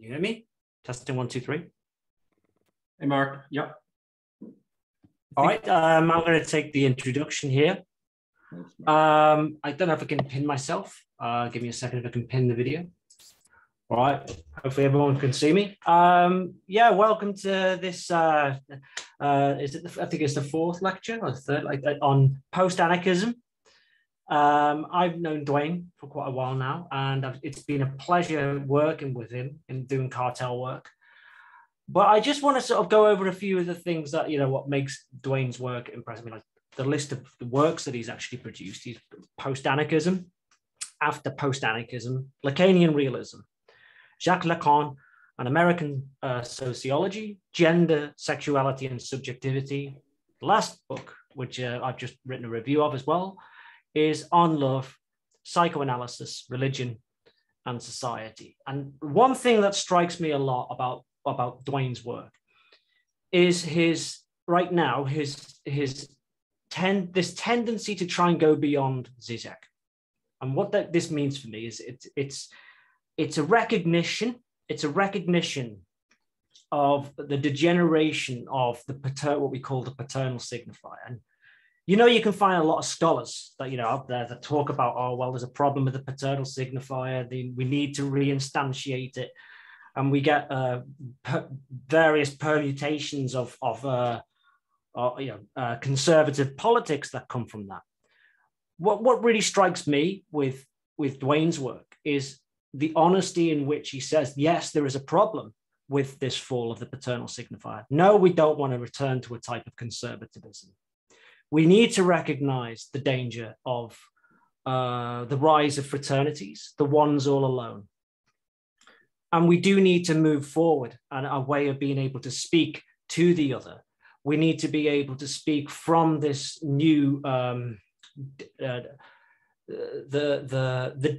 Can you hear me? Testing 1, 2, 3. Hey, Mark. Yep. All right. I'm going to take the introduction here. I don't know if I can pin myself. Give me a second if I can pin the video. All right. Hopefully everyone can see me. Yeah. Welcome to this. Is it? I think it's the fourth lecture or the third, like on post-anarchism. I've known Duane for quite a while now, and it's been a pleasure working with him and doing cartel work. But I just want to sort of go over a few of the things that, you know, what makes Duane's work impressive. I mean, like the list of the works that he's actually produced. He's post-anarchism, after post-anarchism, Lacanian realism, Jacques Lacan, and American sociology, gender, sexuality, and subjectivity. The last book, which I've just written a review of as well, is on love, psychoanalysis, religion, and society. And one thing that strikes me a lot about Duane's work is his, right now, this tendency to try and go beyond Žižek. And what this means for me is it's a recognition of the degeneration of what we call the paternal signifier. And you know, you can find a lot of scholars that, you know, up there that talk about, oh, well, there's a problem with the paternal signifier. We need to reinstantiate it. And we get various permutations of conservative politics that come from that. What really strikes me with Duane's work is the honesty in which he says, yes, there is a problem with this fall of the paternal signifier. No, we don't want to return to a type of conservatism. We need to recognize the danger of the rise of fraternities, the ones all alone. And we do need to move forward and a way of being able to speak to the other. We need to be able to speak from this new, the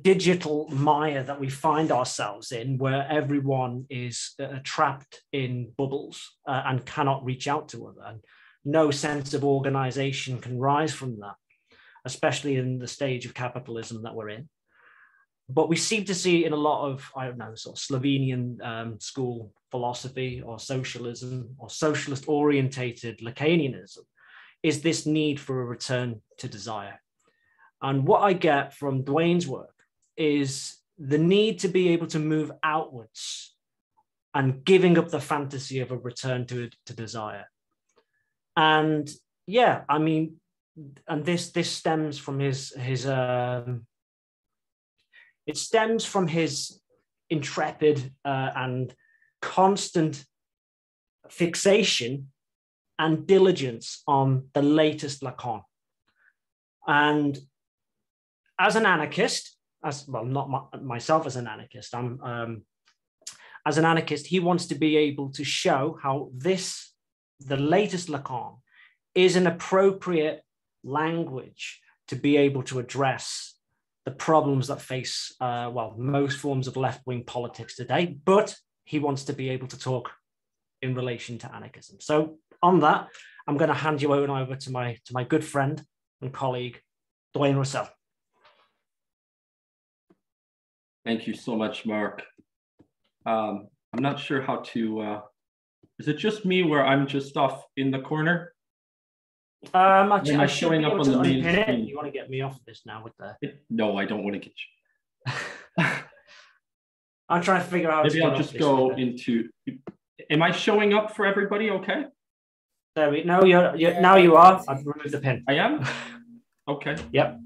digital mire that we find ourselves in, where everyone is trapped in bubbles and cannot reach out to other. And no sense of organization can rise from that, especially in the stage of capitalism that we're in. But we seem to see in a lot of, I don't know, sort of Slovenian school philosophy or socialism or socialist-orientated Lacanianism, is this need for a return to desire. And what I get from Duane's work is the need to be able to move outwards and giving up the fantasy of a return to desire. And yeah, I mean, and this stems from his intrepid and constant fixation and diligence on the latest Lacan. And as an anarchist, as an anarchist, he wants to be able to show how the latest Lacan is an appropriate language to be able to address the problems that face, most forms of left-wing politics today, but he wants to be able to talk in relation to anarchism. So on that, I'm going to hand you over to my good friend and colleague, Duane Rousselle. Thank you so much, Mark. I'm not sure how to... Is it just me where I'm just off in the corner? I'm showing up on the main screen. You want to get me off of this now with the... No, I don't want to get you. I'm trying to figure out... Maybe I'll just go into... Am I showing up for everybody okay? There we... No, now you are. I've removed the pin. I am? Okay. Yep.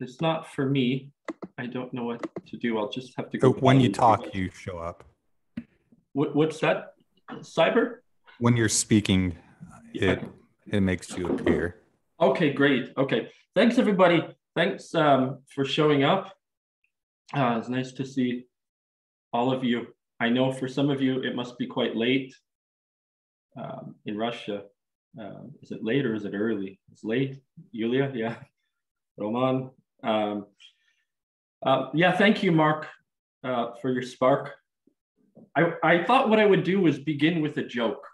It's not for me. I don't know what to do. I'll just have to go... So when you talk, you show up. What's that? Cyber? When you're speaking, it makes you appear. Okay, great. Okay, thanks everybody. Thanks for showing up. It's nice to see all of you. I know for some of you, it must be quite late in Russia. Is it late or is it early? It's late. Yulia, yeah. Roman. Yeah, thank you, Mark, for your spark. I thought what I would do was begin with a joke.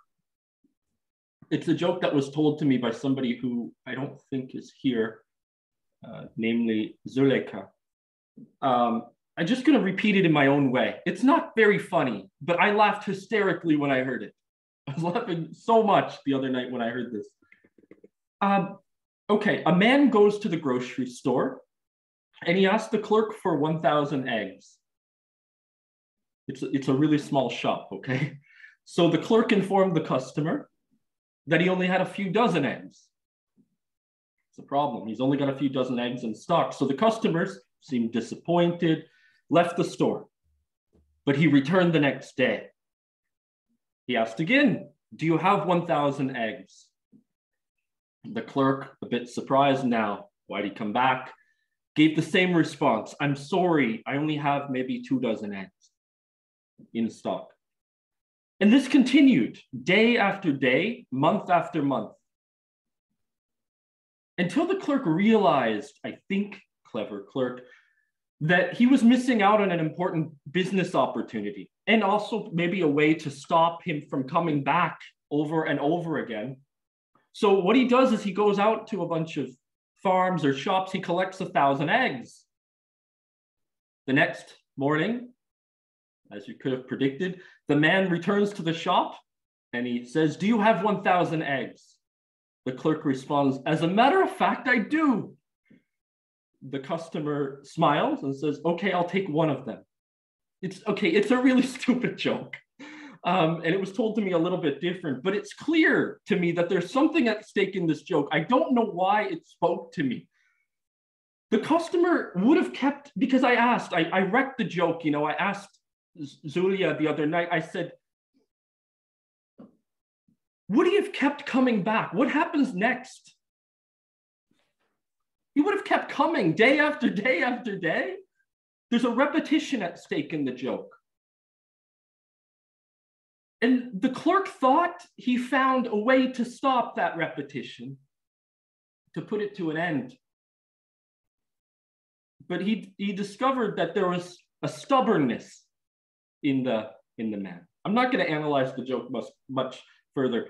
It's a joke that was told to me by somebody who I don't think is here, namely Zuleika. I'm just going to repeat it in my own way. It's not very funny, but I laughed hysterically when I heard it. I was laughing so much the other night when I heard this. Okay, a man goes to the grocery store and he asks the clerk for 1,000 eggs. It's a really small shop, okay? So the clerk informed the customer that he only had a few dozen eggs. It's a problem. He's only got a few dozen eggs in stock. So the customers seemed disappointed, left the store, but he returned the next day. He asked again, do you have 1,000 eggs? The clerk, a bit surprised now, why'd he come back, gave the same response. I'm sorry, I only have maybe 2 dozen eggs in stock. And this continued day after day, month after month, until the clerk realized, I think, clever clerk, that he was missing out on an important business opportunity and also maybe a way to stop him from coming back over and over again. So what he does is he goes out to a bunch of farms or shops, he collects 1,000 eggs. The next morning, as you could have predicted, the man returns to the shop and he says, do you have 1,000 eggs? The clerk responds, as a matter of fact, I do. The customer smiles and says, okay, I'll take one of them. It's a really stupid joke. And it was told to me a little bit different, but it's clear to me that there's something at stake in this joke. I don't know why it spoke to me. The customer would have kept, because I asked, I wrecked the joke, you know, I asked Yulia the other night, I said, would he have kept coming back? What happens next? He would have kept coming day after day after day. There's a repetition at stake in the joke. And the clerk thought he found a way to stop that repetition, to put it to an end. But he discovered that there was a stubbornness in the man. I'm not going to analyze the joke much further.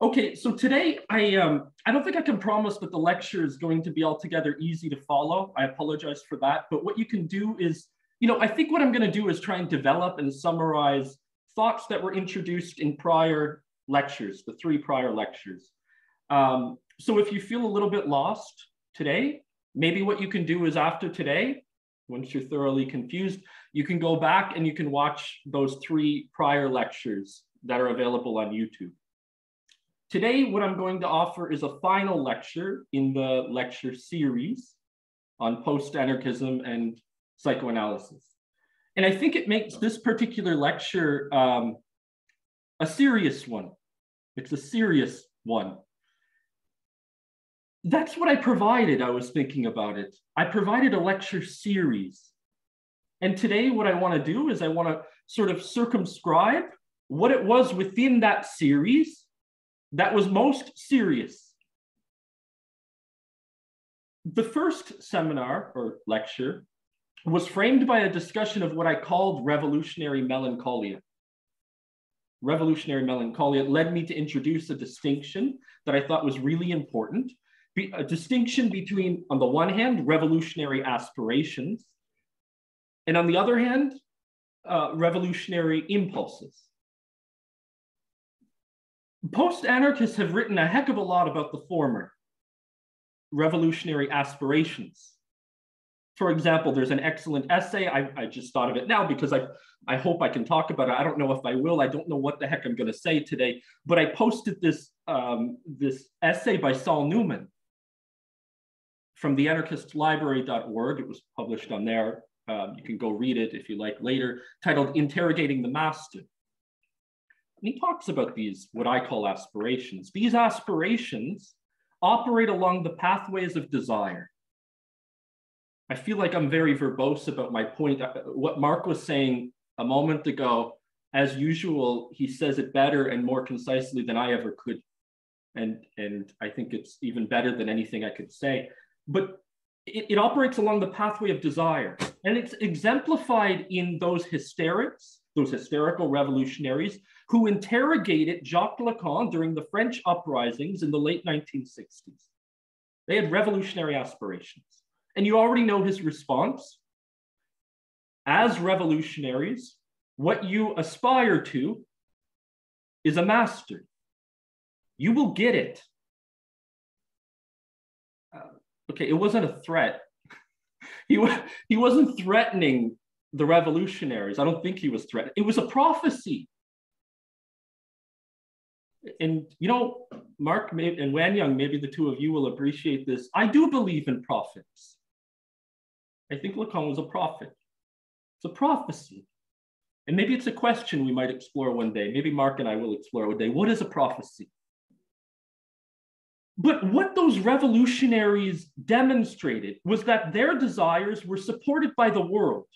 Okay, so today I don't think I can promise that the lecture is going to be altogether easy to follow. I apologize for that. But what you can do is, you know, I think what I'm going to do is try and develop and summarize thoughts that were introduced in prior lectures, the 3 prior lectures. So if you feel a little bit lost today, maybe what you can do is after today, once you're thoroughly confused, you can go back and you can watch those 3 prior lectures that are available on YouTube. Today, what I'm going to offer is a final lecture in the lecture series on post-anarchism and psychoanalysis. And I think it makes this particular lecture a serious one. It's a serious one. That's what I provided. I was thinking about it. I provided a lecture series. And today, what I want to do is I want to sort of circumscribe what it was within that series that was most serious. The first seminar or lecture was framed by a discussion of what I called revolutionary melancholia. Revolutionary melancholia led me to introduce a distinction that I thought was really important, a distinction between, on the one hand, revolutionary aspirations, and on the other hand, revolutionary impulses. Post-anarchists have written a heck of a lot about the former, revolutionary aspirations. For example, there's an excellent essay, I just thought of it now because I hope I can talk about it. I don't know if I will, I don't know what the heck I'm going to say today, but I posted this, this essay by Saul Newman from theanarchistlibrary.org. It was published on there. You can go read it if you like later, titled Interrogating the Master. And he talks about these, what I call aspirations. These aspirations operate along the pathways of desire. I feel like I'm very verbose about my point. What Mark was saying a moment ago, as usual, he says it better and more concisely than I ever could. And I think it's even better than anything I could say. But it operates along the pathway of desire. And it's exemplified in those hysterics, those hysterical revolutionaries who interrogated Jacques Lacan during the French uprisings in the late 1960s. They had revolutionary aspirations. And you already know his response. as revolutionaries, what you aspire to is a master. You will get it. Okay, it wasn't a threat. He wasn't threatening the revolutionaries. I don't think he was threatened. It was a prophecy. And you know, Mark and Wanyang, maybe the two of you will appreciate this. I do believe in prophets. I think Lacan was a prophet. It's a prophecy. And maybe it's a question we might explore one day. Maybe Mark and I will explore one day. What is a prophecy? But what those revolutionaries demonstrated was that their desires were supported by the world.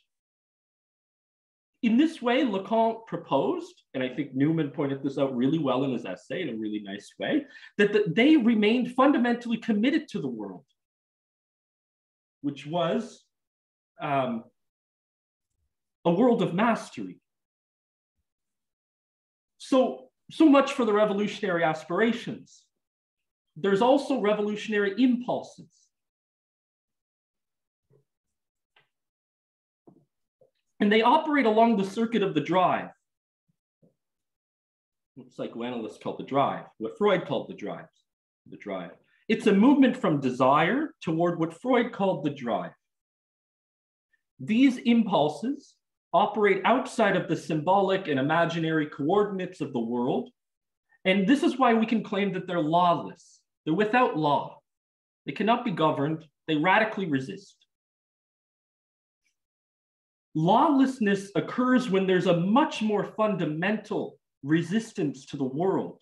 In this way, Lacan proposed, and I think Newman pointed this out really well in his essay in a really nice way, that they remained fundamentally committed to the world, which was a world of mastery. So much for the revolutionary aspirations. There's also revolutionary impulses. And they operate along the circuit of the drive. What psychoanalysts call the drive, what Freud called the drive, the drive. It's a movement from desire toward what Freud called the drive. These impulses operate outside of the symbolic and imaginary coordinates of the world. And this is why we can claim that they're lawless. They're without law. They cannot be governed. They radically resist. Lawlessness occurs when there's a much more fundamental resistance to the world.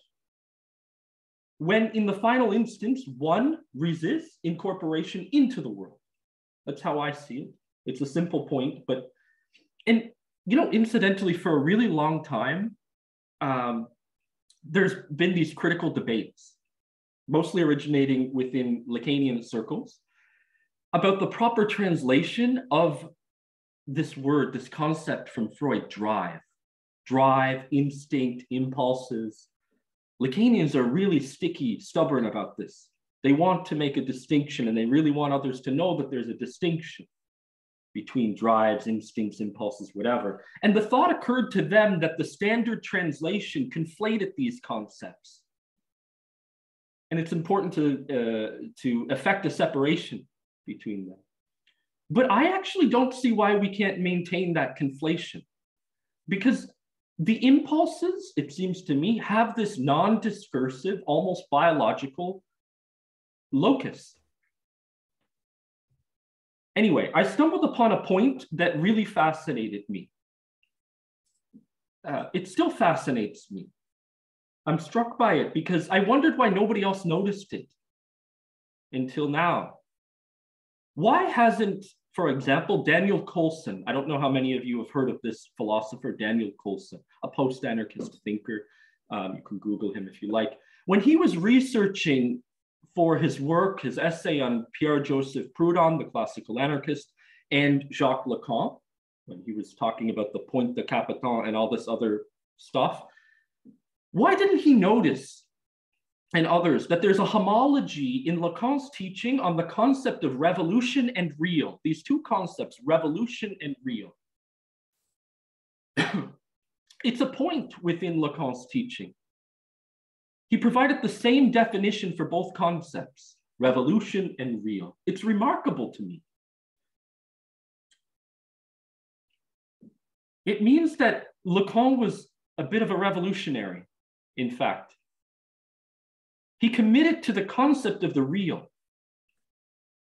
When in the final instance, one resists incorporation into the world. That's how I see it. It's a simple point, but, and you know, incidentally, for a really long time, there's been these critical debates, mostly originating within Lacanian circles, about the proper translation of this word, this concept from Freud, drive, instinct, impulses. Lacanians are really sticky, stubborn about this. They want to make a distinction, and they really want others to know that there's a distinction between drives, instincts, impulses, whatever. And the thought occurred to them that the standard translation conflated these concepts. And it's important to effect a separation between them. But I actually don't see why we can't maintain that conflation, because the impulses, it seems to me, have this non-discursive, almost biological locus. Anyway, I stumbled upon a point that really fascinated me. It still fascinates me. I'm struck by it because I wondered why nobody else noticed it until now. Why hasn't, for example, Daniel Colson, I don't know how many of you have heard of this philosopher, Daniel Colson, a post-anarchist thinker. You can Google him if you like. When he was researching for his work, his essay on Pierre-Joseph Proudhon, the classical anarchist, and Jacques Lacan, when he was talking about the Point de Capiton and all this other stuff, why didn't he notice, and others, that there's a homology in Lacan's teaching on the concept of revolution and real, these two concepts, revolution and real. It's a point within Lacan's teaching. He provided the same definition for both concepts, revolution and real. It's remarkable to me. It means that Lacan was a bit of a revolutionary, in fact. He committed to the concept of the real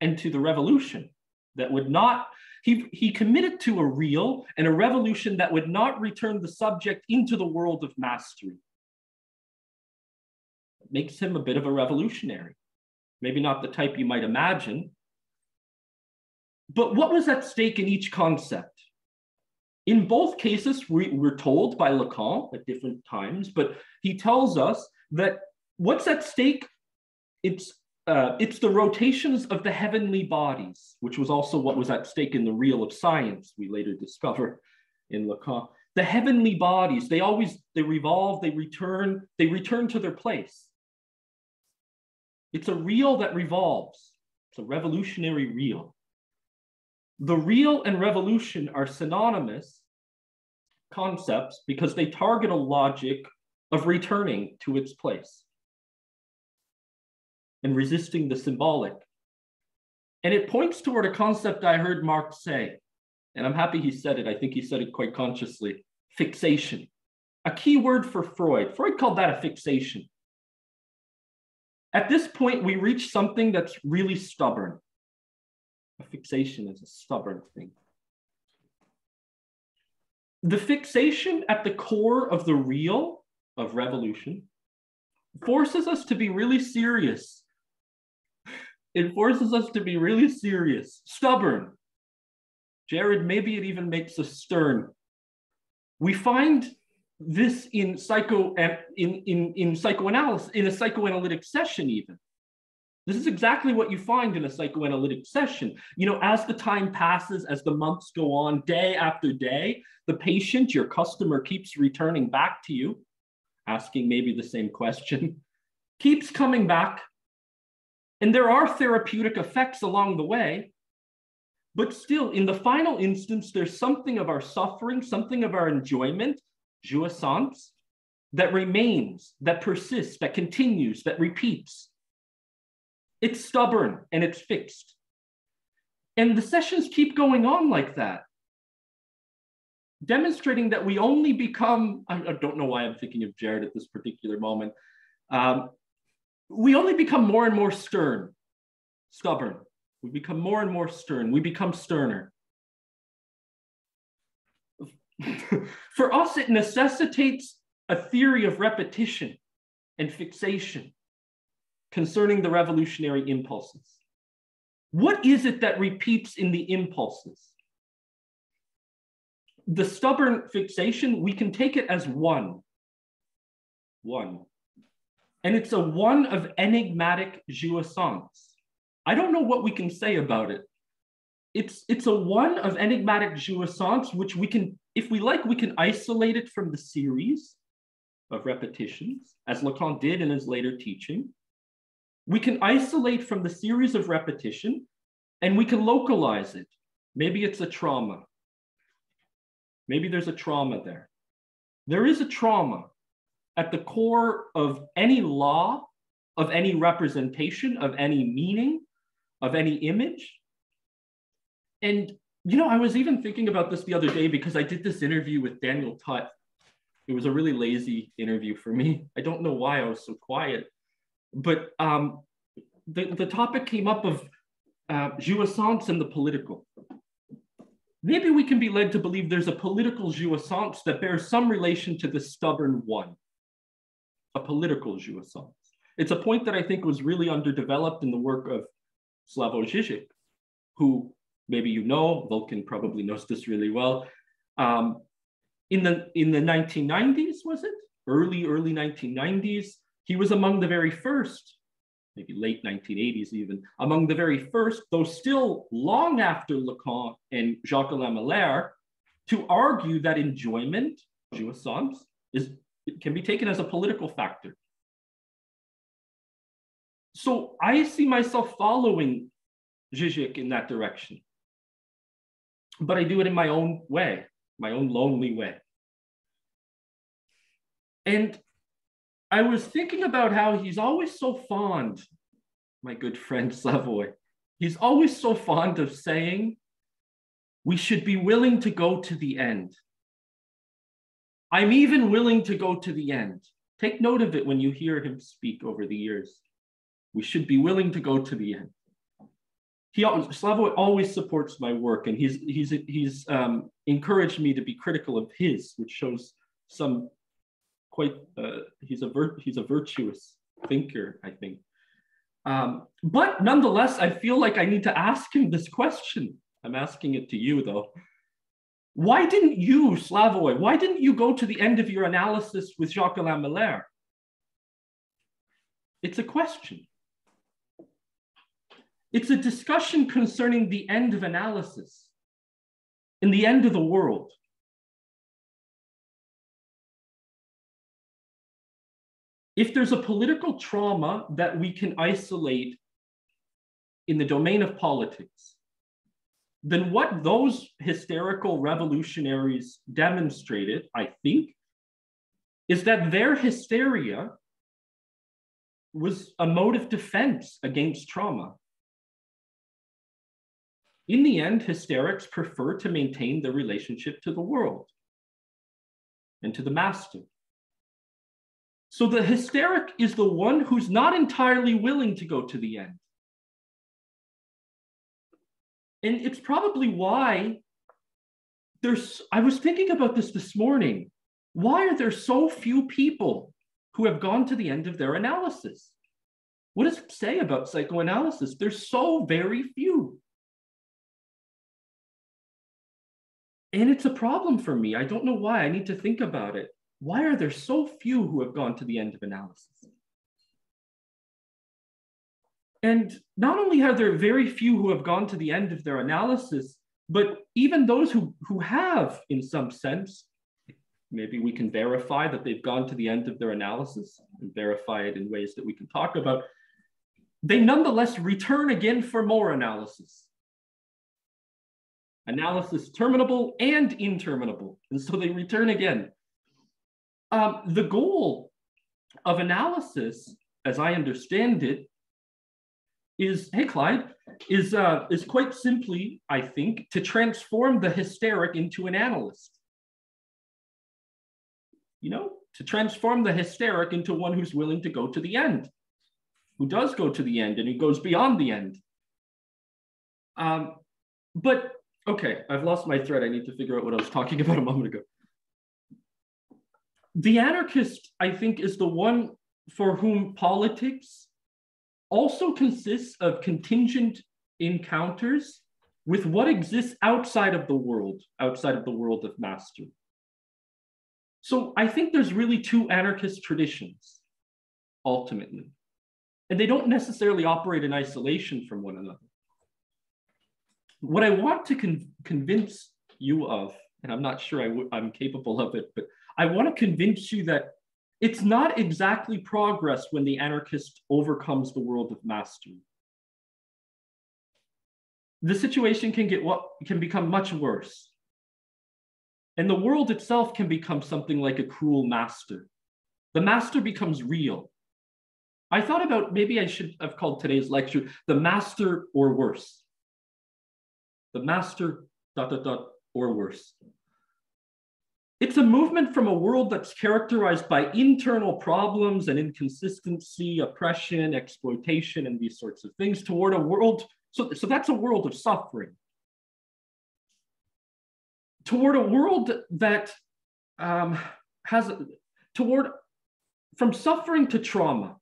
and to the revolution that would not, he committed to a real and a revolution that would not return the subject into the world of mastery. It makes him a bit of a revolutionary. Maybe not the type you might imagine, but what was at stake in each concept? In both cases, we're told by Lacan at different times, but he tells us that what's at stake? It's the rotations of the heavenly bodies, which was also what was at stake in the real of science, we later discover in Lacan. The heavenly bodies, they revolve, they return to their place. It's a real that revolves. It's a revolutionary real. The real and revolution are synonymous concepts because they target a logic of returning to its place and resisting the symbolic. And it points toward a concept I heard Marx say, and I'm happy he said it. I think he said it quite consciously: fixation. A key word for Freud. Freud called that a fixation. At this point, we reach something that's really stubborn. A fixation is a stubborn thing. The fixation at the core of the real, of revolution, forces us to be really serious. It forces us to be really serious, stubborn. Jared, maybe it even makes us stern. We find this in psychoanalysis, in a psychoanalytic session even. This is exactly what you find in a psychoanalytic session. You know, as the time passes, as the months go on, day after day, the patient, your customer, keeps returning back to you, asking maybe the same question, keeps coming back. And there are therapeutic effects along the way, but still in the final instance, there's something of our suffering, something of our enjoyment, jouissance, that remains, that persists, that continues, that repeats. It's stubborn and it's fixed. And the sessions keep going on like that, demonstrating that we only become, I don't know why I'm thinking of Jared at this particular moment, we only become more and more stern, stubborn. We become more and more stern. We become sterner. For us, it necessitates a theory of repetition and fixation concerning the revolutionary impulses. What is it that repeats in the impulses? The stubborn fixation, we can take it as one. One. And it's a one of enigmatic jouissance. I don't know what we can say about it. It's a one of enigmatic jouissance, which we can, if we like, we can isolate it from the series of repetitions, as Lacan did in his later teaching. We can isolate from the series of repetition and we can localize it. Maybe it's a trauma. Maybe there's a trauma there. There is a trauma at the core of any law, of any representation, of any meaning, of any image. And, you know, I was even thinking about this the other day because I did this interview with Daniel Tutt. It was a really lazy interview for me. I don't know why I was so quiet. But the topic came up of jouissance and the political. Maybe we can be led to believe there's a political jouissance that bears some relation to the stubborn one, a political jouissance. It's a point that I think was really underdeveloped in the work of Slavoj Žižek, who maybe you know, Vulcan probably knows this really well. In the 1990s, was it? Early 1990s, he was among the very first, maybe late 1980s even, among the very first, though still long after Lacan and Jacques-Alain Miller, to argue that enjoyment, jouissance, can be taken as a political factor. So I see myself following Žižek in that direction, but I do it in my own way, my own lonely way. And I was thinking about how he's always so fond, my good friend Slavoj, he's always so fond of saying, we should be willing to go to the end. I'm even willing to go to the end. Take note of it when you hear him speak over the years. We should be willing to go to the end. Slavoj always supports my work, and he's encouraged me to be critical of his, which shows some he's a virtuous thinker, I think. But nonetheless, I feel like I need to ask him this question. I'm asking it to you though. Why didn't you, Slavoj, why didn't you go to the end of your analysis with Jacques-Alain Miller? It's a question. It's a discussion concerning the end of analysis and the end of the world. If there's a political trauma that we can isolate in the domain of politics, than what those hysterical revolutionaries demonstrated, I think, is that their hysteria was a mode of defense against trauma. In the end, hysterics prefer to maintain their relationship to the world and to the master. So the hysteric is the one who's not entirely willing to go to the end. And it's probably why there's, I was thinking about this morning, why are there so few people who have gone to the end of their analysis? What does it say about psychoanalysis? There's so very few. And it's a problem for me. I don't know why. I need to think about it. Why are there so few who have gone to the end of analysis? And not only are there very few who have gone to the end of their analysis, but even those who have, in some sense, maybe we can verify that they've gone to the end of their analysis and verify it in ways that we can talk about, they nonetheless return again for more analysis. Analysis terminable and interminable. And so they return again. The goal of analysis, as I understand it, is, hey Clyde, is quite simply, I think, to transform the hysteric into an analyst. You know, to transform the hysteric into one who's willing to go to the end, who does go to the end and who goes beyond the end. But okay, I've lost my thread. I need to figure out what I was talking about a moment ago. The anarchist, I think, is the one for whom politics also consists of contingent encounters with what exists outside of the world of master. So I think there's really two anarchist traditions, ultimately, and they don't necessarily operate in isolation from one another. What I want to convince you of, and I'm not sure I'm capable of it, but I want to convince you that it's not exactly progress when the anarchist overcomes the world of mastery. The situation can become much worse. And the world itself can become something like a cruel master. The master becomes real. I thought about, maybe I should have called today's lecture, The Master or Worse. The master, or worse. It's a movement from a world that's characterized by internal problems and inconsistency, oppression, exploitation, and these sorts of things toward a world, so that's a world of suffering. Toward a world that from suffering to trauma,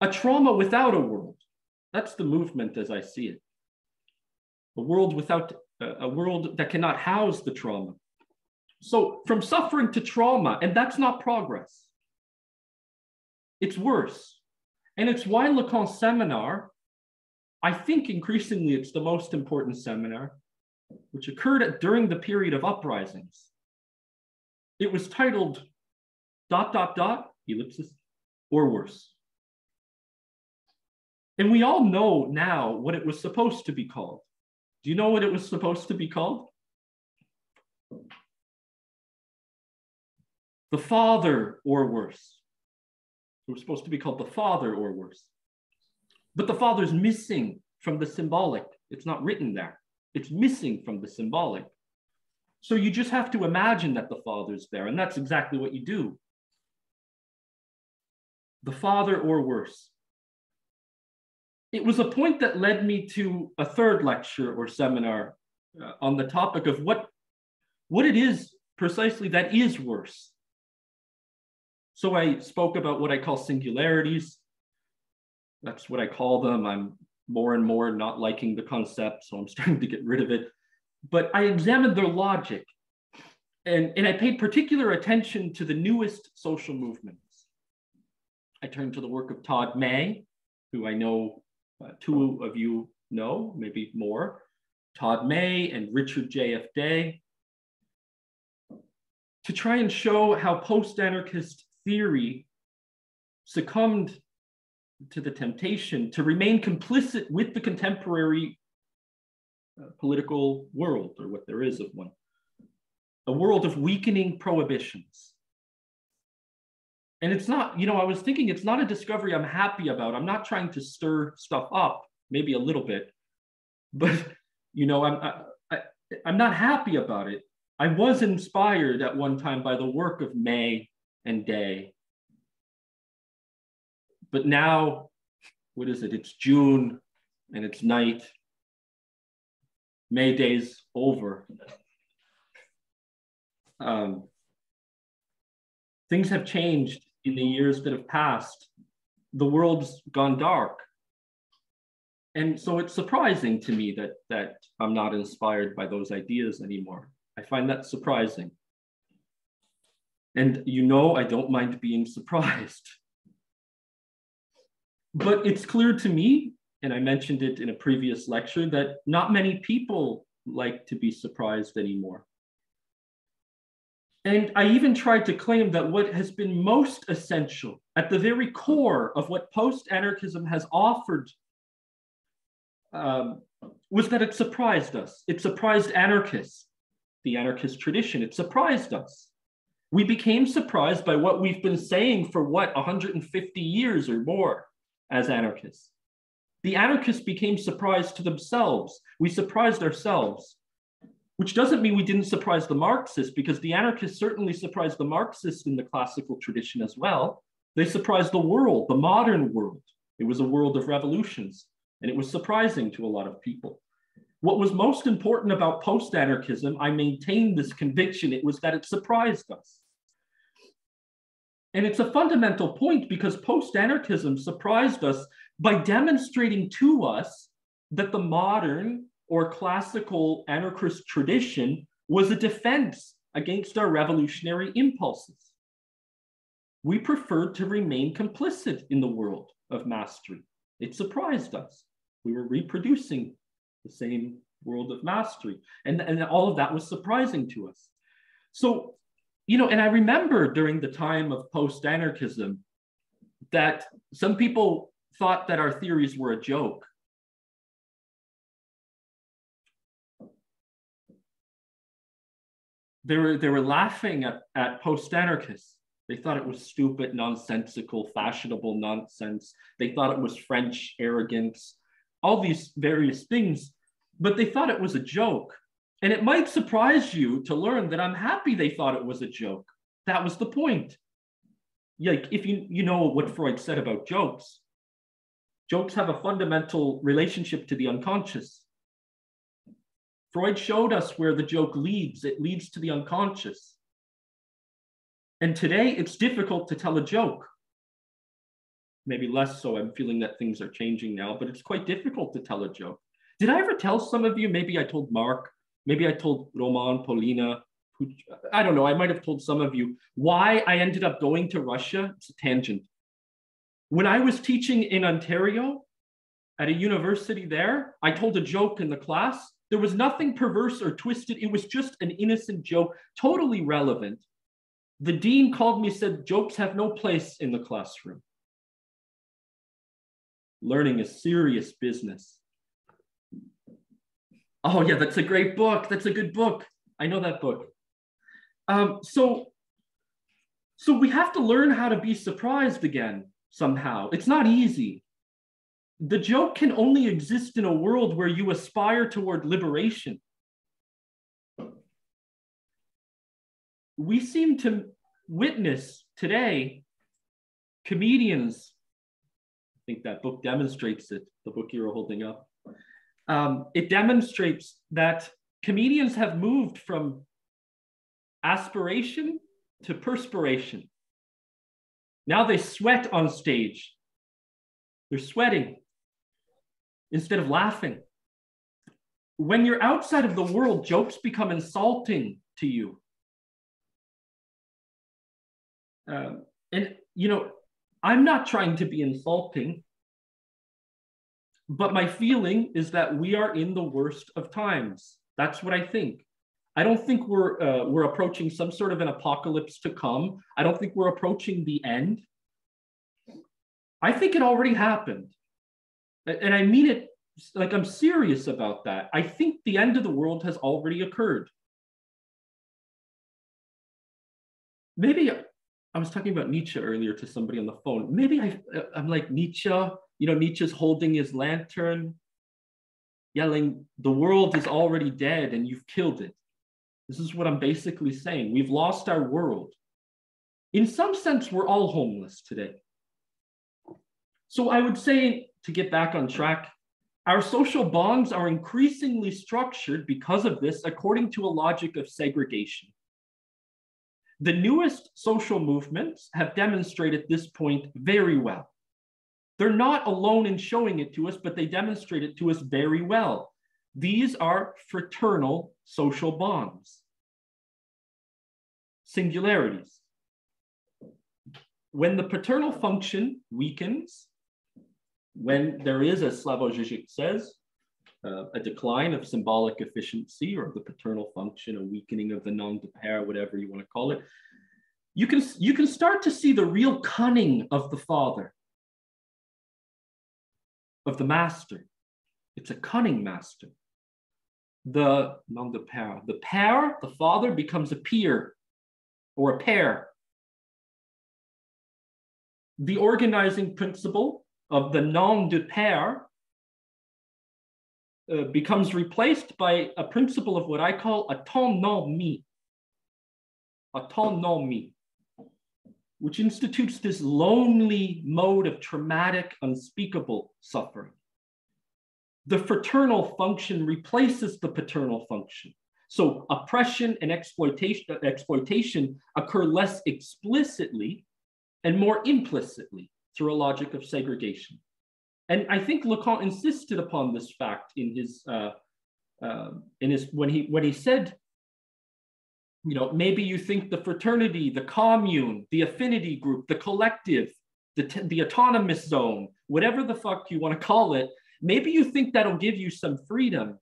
a trauma without a world. That's the movement as I see it. A world that cannot house the trauma. So from suffering to trauma, and that's not progress. It's worse. And it's why Lacan's seminar, I think increasingly it's the most important seminar, which occurred during the period of uprisings. It was titled ... or worse. And we all know now what it was supposed to be called. Do you know what it was supposed to be called? The Father or Worse. It was supposed to be called The Father or Worse. But the Father's missing from the symbolic. It's not written there. It's missing from the symbolic. So you just have to imagine that the Father's there, and that's exactly what you do. The Father or Worse. It was a point that led me to a third lecture or seminar on the topic of what it is precisely that is worse. So I spoke about what I call singularities. That's what I call them. I'm more and more not liking the concept, so I'm starting to get rid of it. But I examined their logic, and I paid particular attention to the newest social movements. I turned to the work of Todd May, who I know two of you know, maybe more, Todd May and Richard J.F. Day, to try and show how post-anarchist theory succumbed to the temptation to remain complicit with the contemporary political world, or what there is of one. A world of weakening prohibitions. And it's not, you know, I was thinking it's not a discovery I'm happy about. I'm not trying to stir stuff up, maybe a little bit, but, you know, I'm not happy about it. I was inspired at one time by the work of May and Day. But now, what is it? It's June and it's night. May Day's over. Things have changed in the years that have passed. The world's gone dark. And so it's surprising to me that, I'm not inspired by those ideas anymore. I find that surprising. And you know, I don't mind being surprised. But it's clear to me, and I mentioned it in a previous lecture, that not many people like to be surprised anymore. And I even tried to claim that what has been most essential at the very core of what post-anarchism has offered was that it surprised us. It surprised anarchists, the anarchist tradition. It surprised us. We became surprised by what we've been saying for, what, 150 years or more as anarchists. The anarchists became surprised to themselves. We surprised ourselves. Which doesn't mean we didn't surprise the Marxists, because the anarchists certainly surprised the Marxists in the classical tradition as well. They surprised the world, the modern world. It was a world of revolutions, and it was surprising to a lot of people. What was most important about post-anarchism, I maintained this conviction, it was that it surprised us. And it's a fundamental point, because post-anarchism surprised us by demonstrating to us that the modern or classical anarchist tradition was a defense against our revolutionary impulses. We preferred to remain complicit in the world of mastery. It surprised us. We were reproducing the same world of mastery. And all of that was surprising to us. So, you know, and I remember during the time of post-anarchism that some people thought that our theories were a joke. They were laughing at post-anarchists. They thought it was stupid, nonsensical, fashionable nonsense. They thought it was French arrogance, all these various things, but they thought it was a joke. And it might surprise you to learn that I'm happy they thought it was a joke. That was the point. Like, if you know what Freud said about jokes, jokes have a fundamental relationship to the unconscious. Freud showed us where the joke leads. It leads to the unconscious. And today it's difficult to tell a joke. Maybe less so, I'm feeling that things are changing now, but it's quite difficult to tell a joke. Did I ever tell some of you, maybe I told Mark, maybe I told Roman, Paulina, who, I don't know, I might've told some of you why I ended up going to Russia. It's a tangent. When I was teaching in Ontario at a university there, I told a joke in the class. There was nothing perverse or twisted. It was just an innocent joke, totally relevant. The dean called me, said, jokes have no place in the classroom. Learning is serious business. Oh yeah, that's a great book. That's a good book. I know that book. So we have to learn how to be surprised again somehow. It's not easy. The joke can only exist in a world where you aspire toward liberation. We seem to witness today comedians, I think that book demonstrates it, the book you're holding up. It demonstrates that comedians have moved from aspiration to perspiration. Now they sweat on stage. They're sweating instead of laughing. When you're outside of the world, jokes become insulting to you. And, you know, I'm not trying to be insulting, but my feeling is that we are in the worst of times. That's what I think. I don't think we're approaching some sort of an apocalypse to come. I don't think we're approaching the end. I think it already happened. And I mean it like, I'm serious about that. I think the end of the world has already occurred. Maybe I was talking about Nietzsche earlier to somebody on the phone. Maybe I'm like Nietzsche, you know, Nietzsche's holding his lantern, yelling, the world is already dead and you've killed it. This is what I'm basically saying. We've lost our world. In some sense, we're all homeless today. So I would say, to get back on track, our social bonds are increasingly structured because of this, according to a logic of segregation. The newest social movements have demonstrated this point very well. They're not alone in showing it to us, but they demonstrate it to us very well. These are fraternal social bonds, singularities. When the paternal function weakens, when there is, as Slavoj Žižek says, a decline of symbolic efficiency or the paternal function, a weakening of the nom de pair, whatever you want to call it, you can start to see the real cunning of the father, of the master. It's a cunning master. The nom de pair, the pair, the father becomes a peer or a pair. The organizing principle of the nom de pair becomes replaced by a principle of what I call autonomie, which institutes this lonely mode of traumatic, unspeakable suffering. The fraternal function replaces the paternal function. So oppression and exploitation occur less explicitly and more implicitly through a logic of segregation. And I think Lacan insisted upon this fact in his when he said, you know, maybe you think the fraternity, the commune, the affinity group, the collective, the autonomous zone, whatever the fuck you want to call it, maybe you think that'll give you some freedom.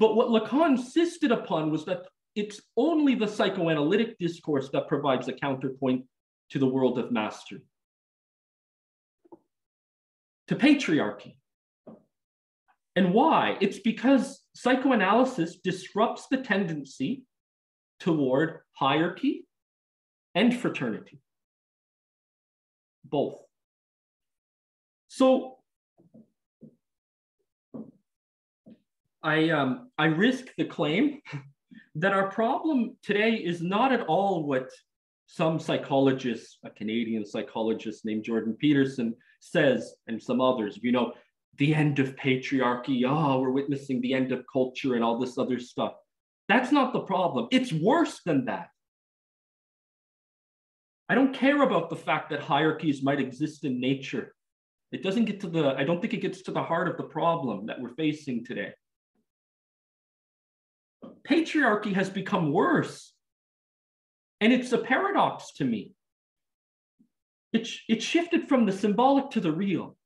But what Lacan insisted upon was that it's only the psychoanalytic discourse that provides a counterpoint to the world of mastery, to patriarchy. And why? It's because psychoanalysis disrupts the tendency toward hierarchy and fraternity, both. So I risk the claim that our problem today is not at all what some psychologist, a Canadian psychologist named Jordan Peterson, says, and some others, you know, the end of patriarchy, oh, we're witnessing the end of culture and all this other stuff. That's not the problem. It's worse than that. I don't care about the fact that hierarchies might exist in nature. It doesn't get to the, I don't think it gets to the heart of the problem that we're facing today. Patriarchy has become worse. And it's a paradox to me. It shifted from the symbolic to the real.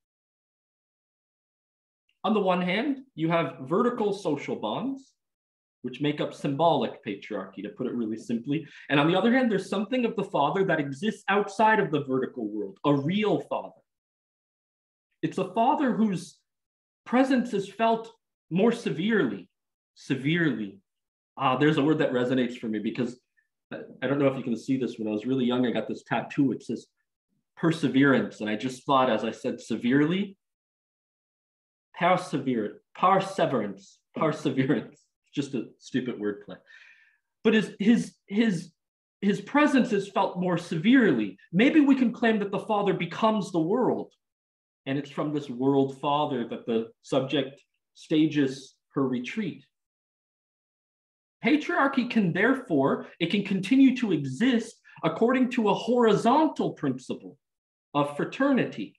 On the one hand, you have vertical social bonds, which make up symbolic patriarchy, to put it really simply. And on the other hand, there's something of the father that exists outside of the vertical world, a real father. It's a father whose presence is felt more severely. There's a word that resonates for me because I don't know if you can see this. When I was really young, I got this tattoo which says perseverance. And I just thought, as I said, severely, perseverance, just a stupid wordplay. But his presence is felt more severely. Maybe we can claim that the father becomes the world. And it's from this world father that the subject stages her retreat. Patriarchy can therefore, it can continue to exist according to a horizontal principle of fraternity.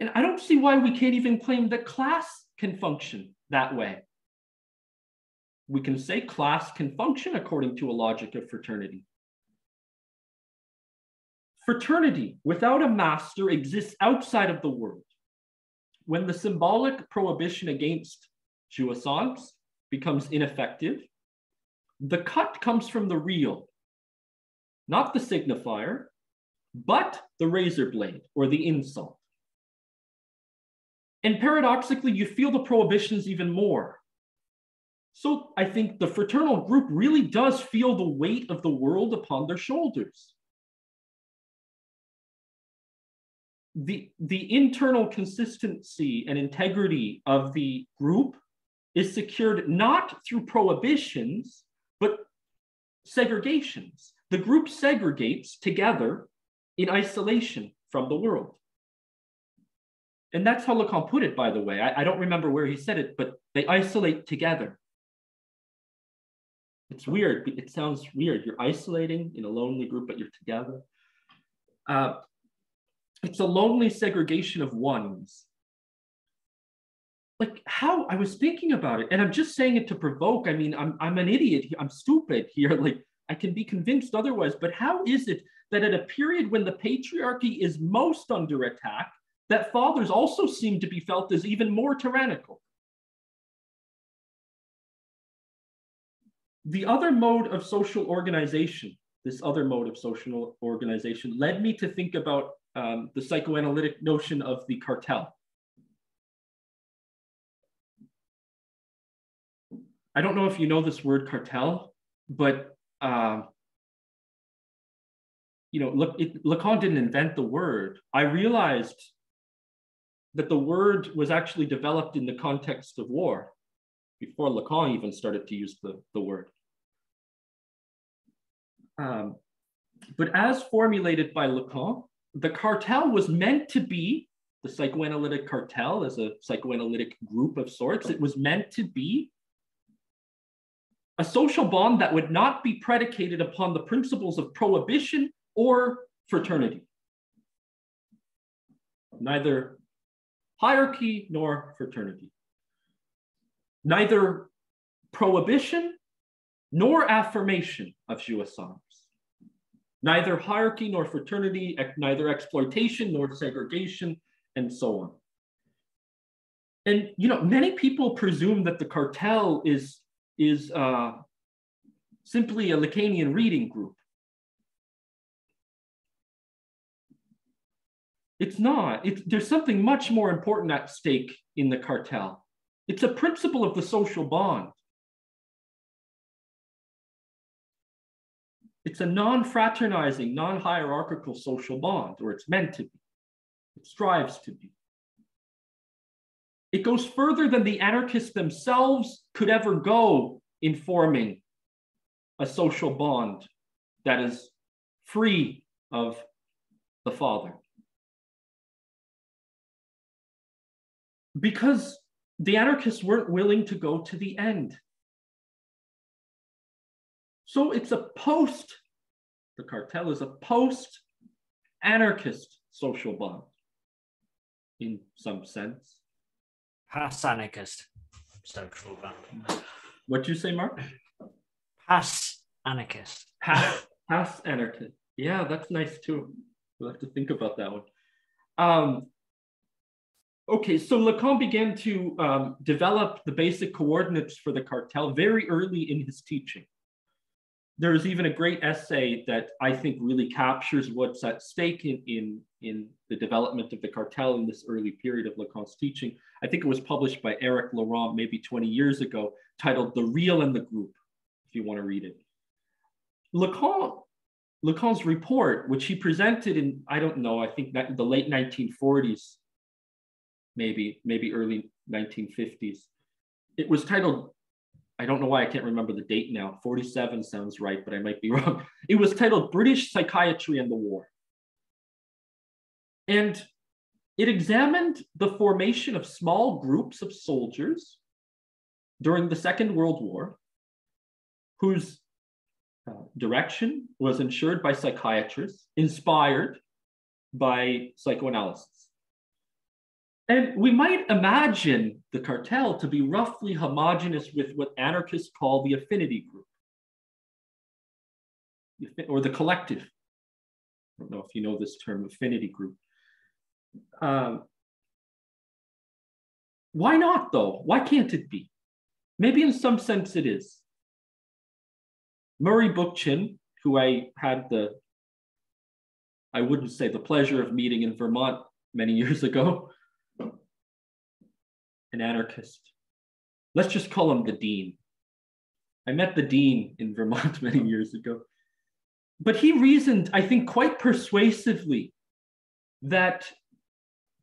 And I don't see why we can't even claim that class can function that way. We can say class can function according to a logic of fraternity. Fraternity without a master exists outside of the world. When the symbolic prohibition against jouissance becomes ineffective, the cut comes from the real, not the signifier, but the razor blade or the insult. And paradoxically, you feel the prohibitions even more. So I think the fraternal group really does feel the weight of the world upon their shoulders. The internal consistency and integrity of the group is secured not through prohibitions, but segregations. The group segregates together in isolation from the world. And that's how Lacan put it, by the way. I don't remember where he said it, but they isolate together. It's weird. It sounds weird. You're isolating in a lonely group, but you're together. It's a lonely segregation of ones. Like how I was thinking about it, and I'm just saying it to provoke. I mean, I'm an idiot. I'm stupid here. Like I can be convinced otherwise, but how is it that at a period when the patriarchy is most under attack, that fathers also seem to be felt as even more tyrannical? The other mode of social organization, led me to think about the psychoanalytic notion of the cartel. I don't know if you know this word cartel, but you know, look, Lacan didn't invent the word. I realized that the word was actually developed in the context of war, before Lacan even started to use the word. But as formulated by Lacan, the cartel was meant to be, the psychoanalytic cartel as a psychoanalytic group of sorts, it was meant to be a social bond that would not be predicated upon the principles of prohibition or fraternity. Neither hierarchy nor fraternity. Neither prohibition nor affirmation of jouissance. Neither hierarchy nor fraternity, neither exploitation nor segregation, and so on. And you know, many people presume that the cartel is simply a Lacanian reading group. It's not. There's something much more important at stake in the cartel. It's a principle of the social bond. It's a non-fraternizing, non-hierarchical social bond, or it's meant to be. It strives to be. It goes further than the anarchists themselves could ever go in forming a social bond that is free of the father. Because the anarchists weren't willing to go to the end. So it's a post, the cartel is a post-anarchist social bond in some sense. Past anarchist social bond. What'd you say, Mark? Past anarchist. Past anarchist. Yeah, that's nice too. We'll have to think about that one. Okay, so Lacan began to develop the basic coordinates for the cartel very early in his teaching. There is even a great essay that I think really captures what's at stake in the development of the cartel in this early period of Lacan's teaching. I think it was published by Eric Laurent maybe 20 years ago, titled The Real and the Group, if you want to read it. Lacan's report, which he presented in, I don't know, I think that in the late 1940s, maybe early 1950s. It was titled, I don't know why I can't remember the date now, 47 sounds right, but I might be wrong. It was titled British Psychiatry and the War. And it examined the formation of small groups of soldiers during the Second World War, whose direction was ensured by psychiatrists, inspired by psychoanalysis. And we might imagine the cartel to be roughly homogenous with what anarchists call the affinity group, or the collective. I don't know if you know this term, affinity group. Why not though? Why can't it be? Maybe in some sense it is. Murray Bookchin, who I had I wouldn't say the pleasure of meeting in Vermont many years ago, an anarchist. Let's just call him the dean. I met the dean in Vermont many years ago. But he reasoned, I think, quite persuasively that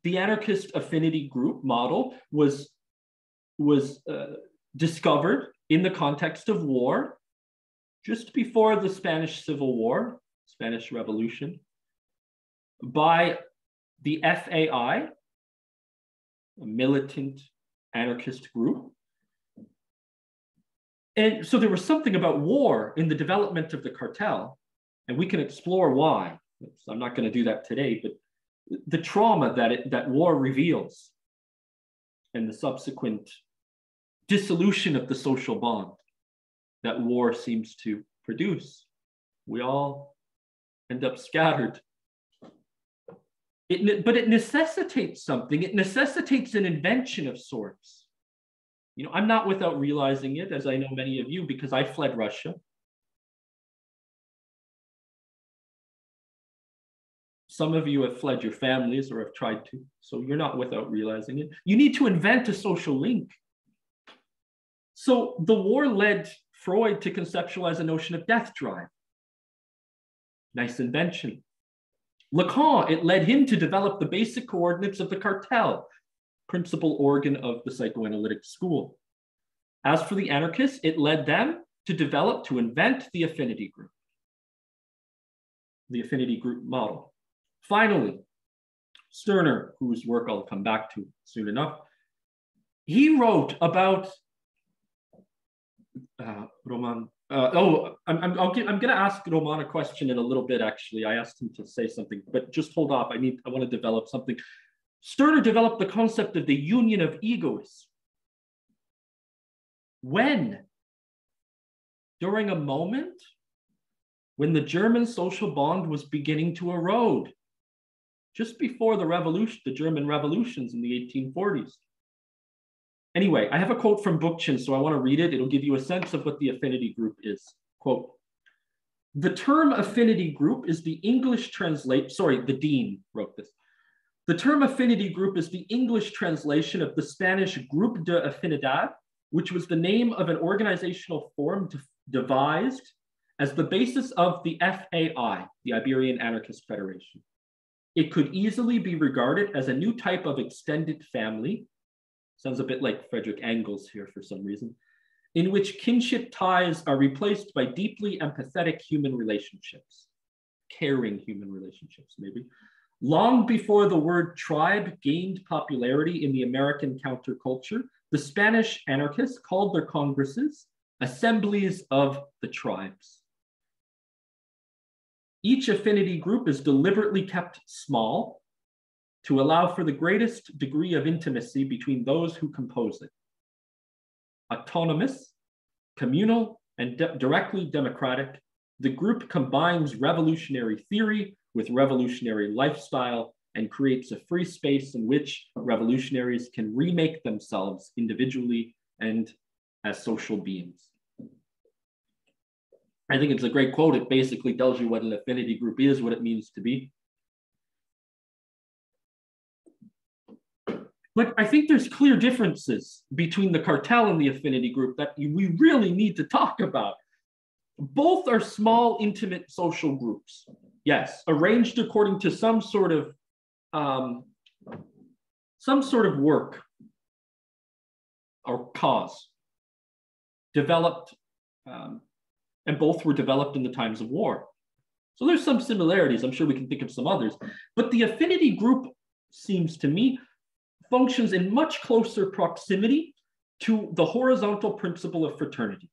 the anarchist affinity group model was discovered in the context of war, just before the Spanish Civil War, Spanish Revolution, by the FAI, a militant anarchist group. And so there was something about war in the development of the cartel, and we can explore why. I'm not going to do that today, but the trauma that war reveals and the subsequent dissolution of the social bond that war seems to produce. We all end up scattered. But it necessitates something. It necessitates an invention of sorts. You know, I'm not without realizing it, as I know many of you, because I fled Russia. Some of you have fled your families or have tried to, so you're not without realizing it. You need to invent a social link. So the war led Freud to conceptualize a notion of death drive. Nice invention. Lacan, it led him to develop the basic coordinates of the cartel, principal organ of the psychoanalytic school. As for the anarchists, it led them to develop, to invent the affinity group model. Finally, Stirner, whose work I'll come back to soon enough, he wrote about Roman. I'm going to ask Roman a question in a little bit, actually. I asked him to say something, but just hold off. I want to develop something. Stirner developed the concept of the union of egoists. When? During a moment when the German social bond was beginning to erode, just before the revolution, the German revolutions in the 1840s. Anyway, I have a quote from Bookchin, so I want to read it. It'll give you a sense of what the affinity group is. Quote, "The term affinity group is the English translate," sorry, the dean wrote this. "The term affinity group is the English translation of the Spanish Grupo de Afinidad, which was the name of an organizational form devised as the basis of the FAI, the Iberian Anarchist Federation. It could easily be regarded as a new type of extended family," sounds a bit like Friedrich Engels here for some reason, "in which kinship ties are replaced by deeply empathetic human relationships," caring human relationships maybe, "long before the word tribe gained popularity in the American counterculture, the Spanish anarchists called their congresses assemblies of the tribes. Each affinity group is deliberately kept small to allow for the greatest degree of intimacy between those who compose it. Autonomous, communal, and directly democratic, the group combines revolutionary theory with revolutionary lifestyle and creates a free space in which revolutionaries can remake themselves individually and as social beings." I think it's a great quote. It basically tells you what an affinity group is, what it means to be. But I think there's clear differences between the cartel and the affinity group that we really need to talk about. Both are small, intimate social groups, yes, arranged according to some sort of work or cause, developed, and both were developed in the times of war. So there's some similarities. I'm sure we can think of some others. But the affinity group, seems to me, functions in much closer proximity to the horizontal principle of fraternity.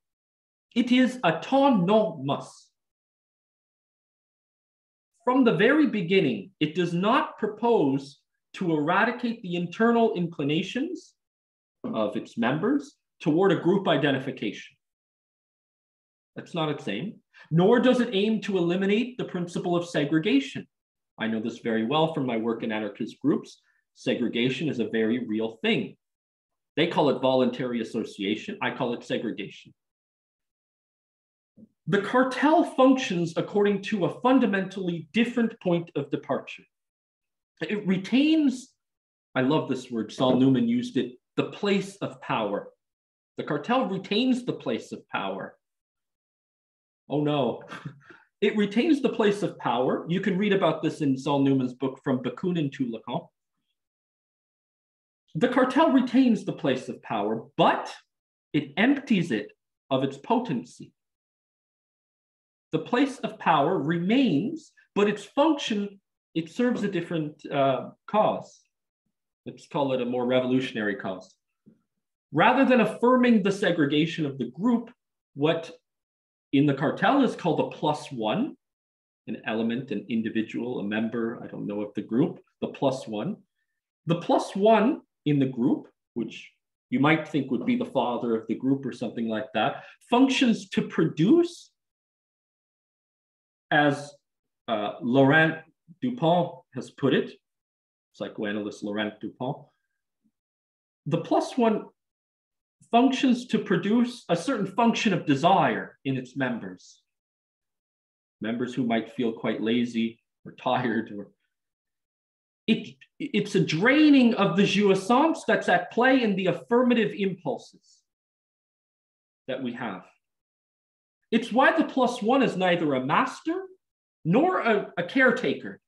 It is autonomous. From the very beginning, it does not propose to eradicate the internal inclinations of its members toward a group identification. That's not its aim. Nor does it aim to eliminate the principle of segregation. I know this very well from my work in anarchist groups. Segregation is a very real thing. They call it voluntary association. I call it segregation. The cartel functions according to a fundamentally different point of departure. It retains, I love this word, Saul Newman used it the place of power. The cartel retains the place of power. Oh no, it retains the place of power. You can read about this in Saul Newman's book, From Bakunin to Lacan. The cartel retains the place of power, but it empties it of its potency. The place of power remains, but its function, it serves a different cause. Let's call it a more revolutionary cause. Rather than affirming the segregation of the group, what in the cartel is called a plus one, an element, an individual, a member, I don't know of the group, the plus one. The plus one in the group, which you might think would be the father of the group or something like that, functions to produce, as Laurent Dupont has put it, psychoanalyst Laurent Dupont, the plus one functions to produce a certain function of desire in its members. Members who might feel quite lazy or tired. Or it's a draining of the jouissance that's at play in the affirmative impulses that we have. It's why the plus one is neither a master nor a caretaker.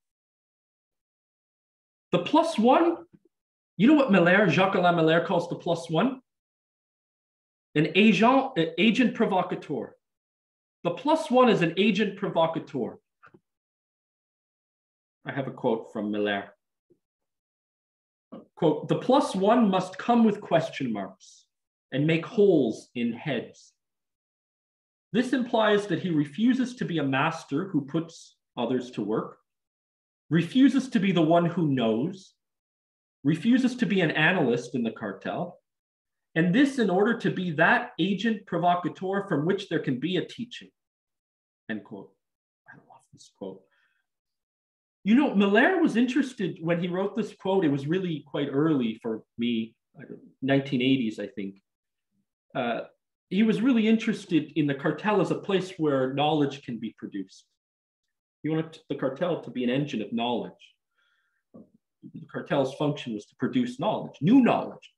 The plus one, you know what Miller, Jacques-Alain Miller calls the plus one? An agent provocateur. The plus one is an agent provocateur. I have a quote from Miller. Quote, the plus one must come with question marks and make holes in heads. This implies that he refuses to be a master who puts others to work, refuses to be the one who knows, refuses to be an analyst in the cartel, and this in order to be that agent provocateur from which there can be a teaching, end quote. I love this quote. You know, Miller was interested when he wrote this quote, it was really quite early for me, 1980s, I think. He was really interested in the cartel as a place where knowledge can be produced. He wanted the cartel to be an engine of knowledge. The cartel's function was to produce knowledge, new knowledge.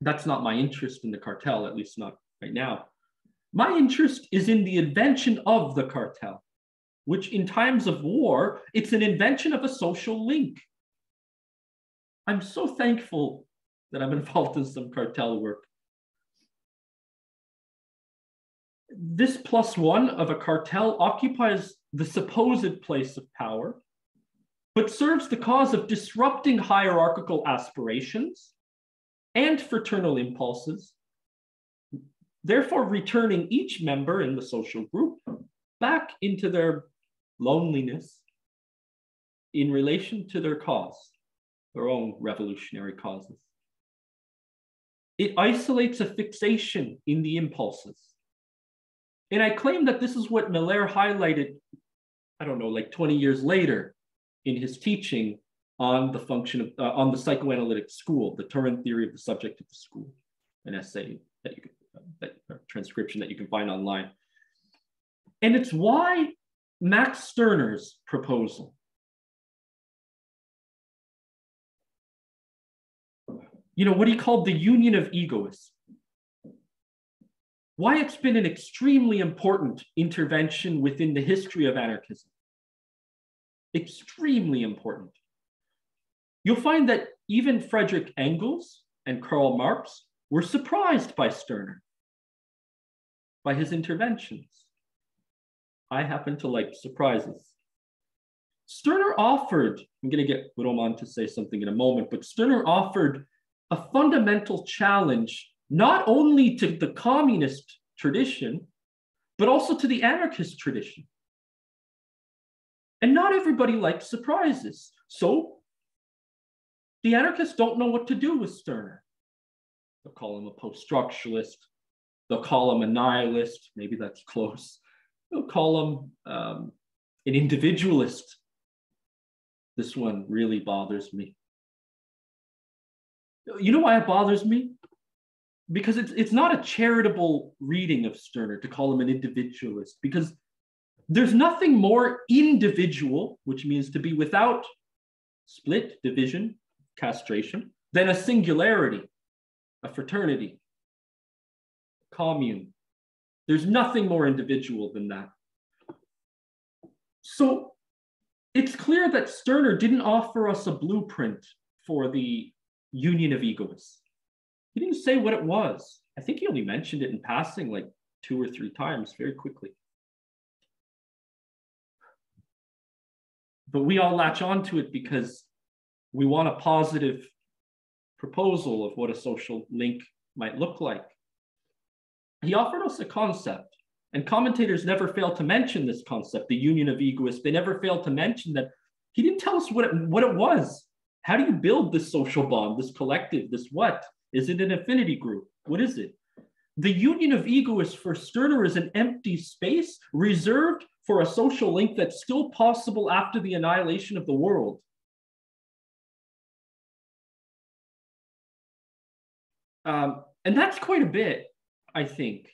That's not my interest in the cartel, at least not right now. My interest is in the invention of the cartel, which in times of war, it's an invention of a social link. I'm so thankful that I'm involved in some cartel work. This plus one of a cartel occupies the supposed place of power, but serves the cause of disrupting hierarchical aspirations and fraternal impulses, therefore returning each member in the social group back into their loneliness in relation to their cause, their own revolutionary causes. It isolates a fixation in the impulses. And I claim that this is what Miller highlighted, I don't know, like 20 years later in his teaching on the function of, on the psychoanalytic school, the Turin theory of the subject of the school, an essay that you can, transcription that you can find online. And it's why Max Stirner's proposal. You know, what he called the union of egoists. Why it's been an extremely important intervention within the history of anarchism. Extremely important. You'll find that even Friedrich Engels and Karl Marx were surprised by Stirner, by his interventions. I happen to like surprises. Stirner offered, I'm going to get Roman to say something in a moment, but Stirner offered a fundamental challenge not only to the communist tradition, but also to the anarchist tradition. And not everybody likes surprises. So the anarchists don't know what to do with Stirner. They'll call him a post-structuralist. They'll call him a nihilist. Maybe that's close. They'll call him an individualist. This one really bothers me. You know why it bothers me? Because it's not a charitable reading of Stirner to call him an individualist, because there's nothing more individual, which means to be without split, division, castration, than a singularity, a fraternity, a commune. There's nothing more individual than that. So it's clear that Stirner didn't offer us a blueprint for the union of egoists. He didn't say what it was. I think he only mentioned it in passing like 2 or 3 times very quickly. But we all latch onto it because we want a positive proposal of what a social link might look like. He offered us a concept, and commentators never fail to mention this concept, the union of egoists. They never fail to mention that he didn't tell us what it was. How do you build this social bond, this collective, this what? Is it an affinity group? What is it? The union of egoists for Stirner is an empty space reserved for a social link that's still possible after the annihilation of the world. And that's quite a bit, I think,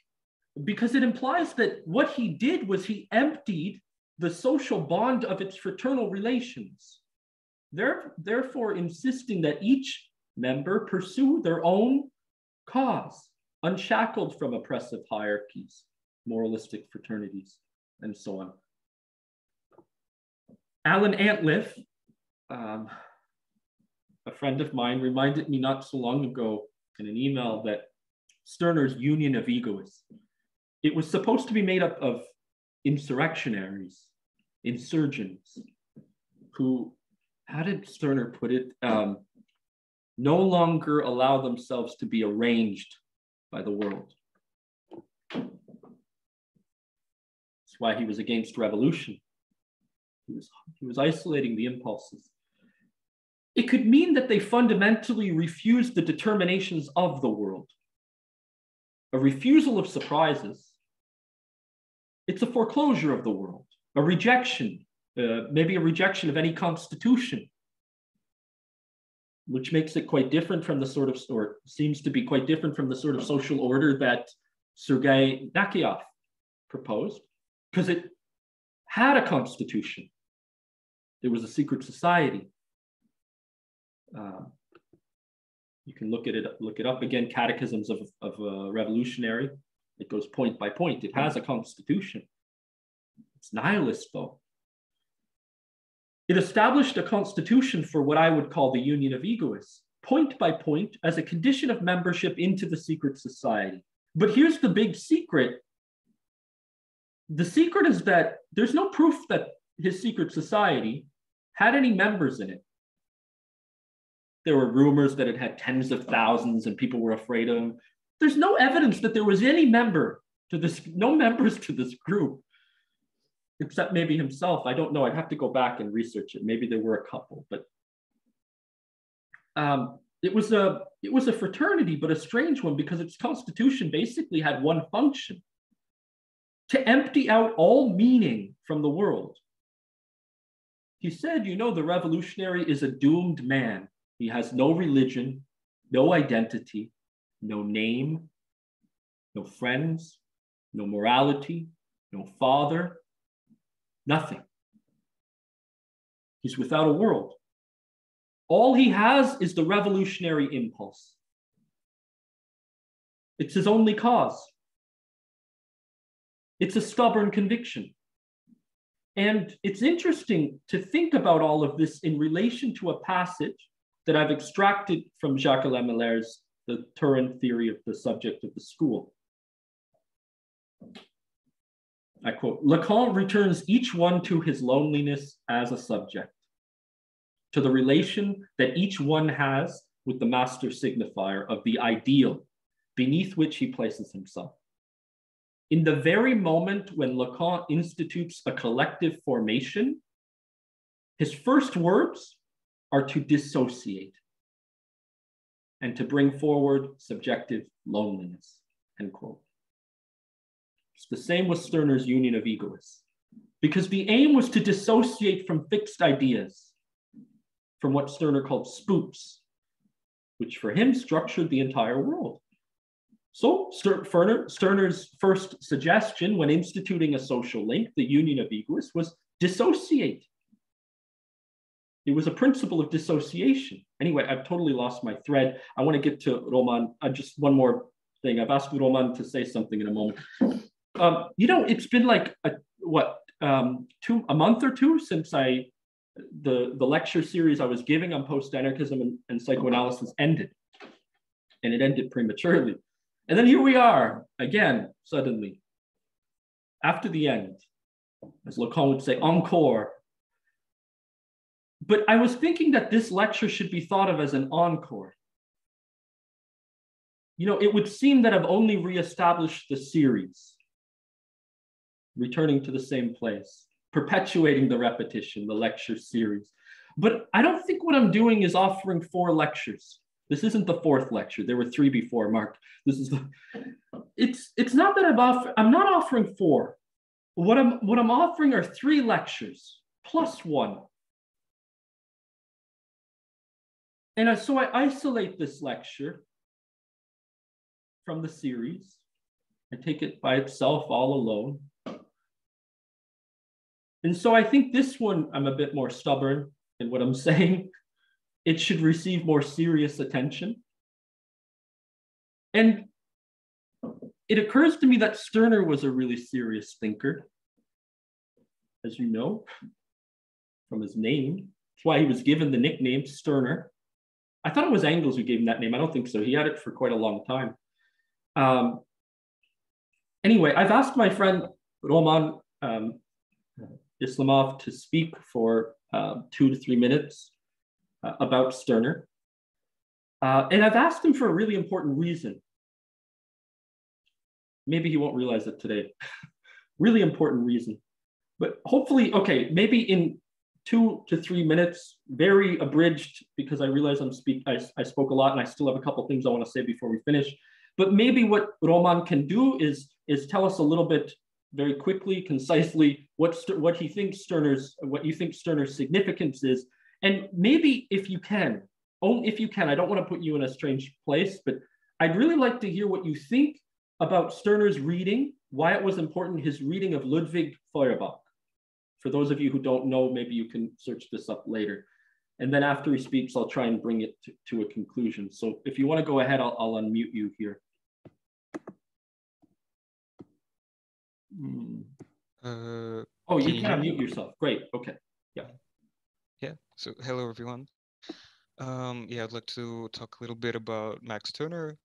because it implies that what he did was he emptied the social bond of its fraternal relations, therefore insisting that each member pursue their own cause, unshackled from oppressive hierarchies, moralistic fraternities, and so on. Alan Antliff, a friend of mine, reminded me not so long ago in an email that Stirner's union of egoists, it was supposed to be made up of insurrectionaries, insurgents, who, how did Stirner put it? No longer allow themselves to be arranged by the world. That's why he was against revolution. He was isolating the impulses. It could mean that they fundamentally refused the determinations of the world, a refusal of surprises. It's a foreclosure of the world, a rejection, maybe a rejection of any constitution, which makes it quite different from the sort of, or seems to be quite different from the sort of social order that Sergei Nechayev proposed, because it had a constitution. There was a secret society. You can look it up again, Catechisms of a Revolutionary. It goes point by point. It has a constitution. It's nihilist, though. It established a constitution for what I would call the union of egoists, point by point, as a condition of membership into the secret society. But here's the big secret. The secret is that there's no proof that his secret society had any members in it. There were rumors that it had tens of thousands and people were afraid of him. There's no evidence that there was any member to this, no members to this group, except maybe himself. I don't know. I'd have to go back and research it. Maybe there were a couple, but it was a fraternity, but a strange one, because its constitution basically had one function: to empty out all meaning from the world. He said, you know, the revolutionary is a doomed man. He has no religion, no identity, no name, no friends, no morality, no father, nothing. He's without a world. All he has is the revolutionary impulse. It's his only cause. It's a stubborn conviction. And it's interesting to think about all of this in relation to a passage that I've extracted from Jacques-Alain Miller's The Turin Theory of the Subject of the School. I quote, Lacan returns each one to his loneliness as a subject, to the relation that each one has with the master signifier of the ideal beneath which he places himself. In the very moment when Lacan institutes a collective formation, his first words are to dissociate and to bring forward subjective loneliness, end quote. It's the same with Stirner's union of egoists, because the aim was to dissociate from fixed ideas, from what Stirner called spooks, which for him structured the entire world. So Stirner's first suggestion when instituting a social link, the union of egoists, was dissociate. It was a principle of dissociation. Anyway, I've totally lost my thread. I want to get to Roman. Just one more thing. I've asked Roman to say something in a moment. You know, it's been like a month or two since the lecture series I was giving on post-anarchism and psychoanalysis ended, and it ended prematurely. And then here we are again, suddenly, after the end, as Lacan would say, encore. But I was thinking that this lecture should be thought of as an encore. You know, it would seem that I've only reestablished the series, returning to the same place, perpetuating the repetition, the lecture series. But I don't think what I'm doing is offering four lectures. This isn't the fourth lecture. There were three before, Mark. This is the, it's not that I'm not offering four. What I'm offering are three lectures plus one. And so I isolate this lecture from the series. I take it by itself all alone. And so I think this one, I'm a bit more stubborn in what I'm saying. It should receive more serious attention. And it occurs to me that Stirner was a really serious thinker, as you know, from his name. That's why he was given the nickname Stirner. I thought it was Engels who gave him that name. I don't think so. He had it for quite a long time. Anyway, I've asked my friend Roman Islamov to speak for 2 to 3 minutes about Stirner. And I've asked him for a really important reason. Maybe he won't realize it today. Really important reason. But hopefully, okay, maybe in 2 to 3 minutes, very abridged, because I realize I spoke a lot and I still have a couple things I want to say before we finish. But maybe what Roman can do is tell us a little bit very quickly, concisely, what you think Stirner's significance is. And maybe if you can, only if you can, I don't want to put you in a strange place, but I'd really like to hear what you think about Stirner's reading, why it was important, his reading of Ludwig Feuerbach. For those of you who don't know, maybe you can search this up later. And then after he speaks, I'll try and bring it to a conclusion. So if you want to go ahead, I'll unmute you here. Oh, you can unmute yourself. Great. Okay. Yeah. Yeah. So hello, everyone. Yeah, I'd like to talk a little bit about Max Stirner,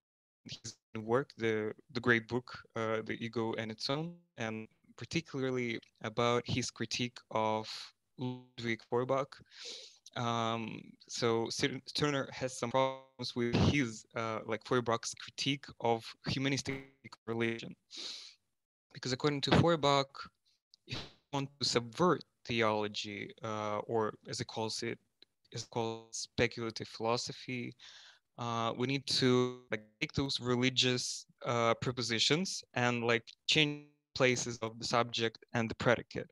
his work, the great book, The Ego and Its Own, and particularly about his critique of Ludwig Feuerbach. So Stirner has some problems with his, like Feuerbach's critique of humanistic relation. Because according to Feuerbach, if you want to subvert theology, or as it calls it, is called speculative philosophy, we need to take those religious propositions and change places of the subject and the predicate.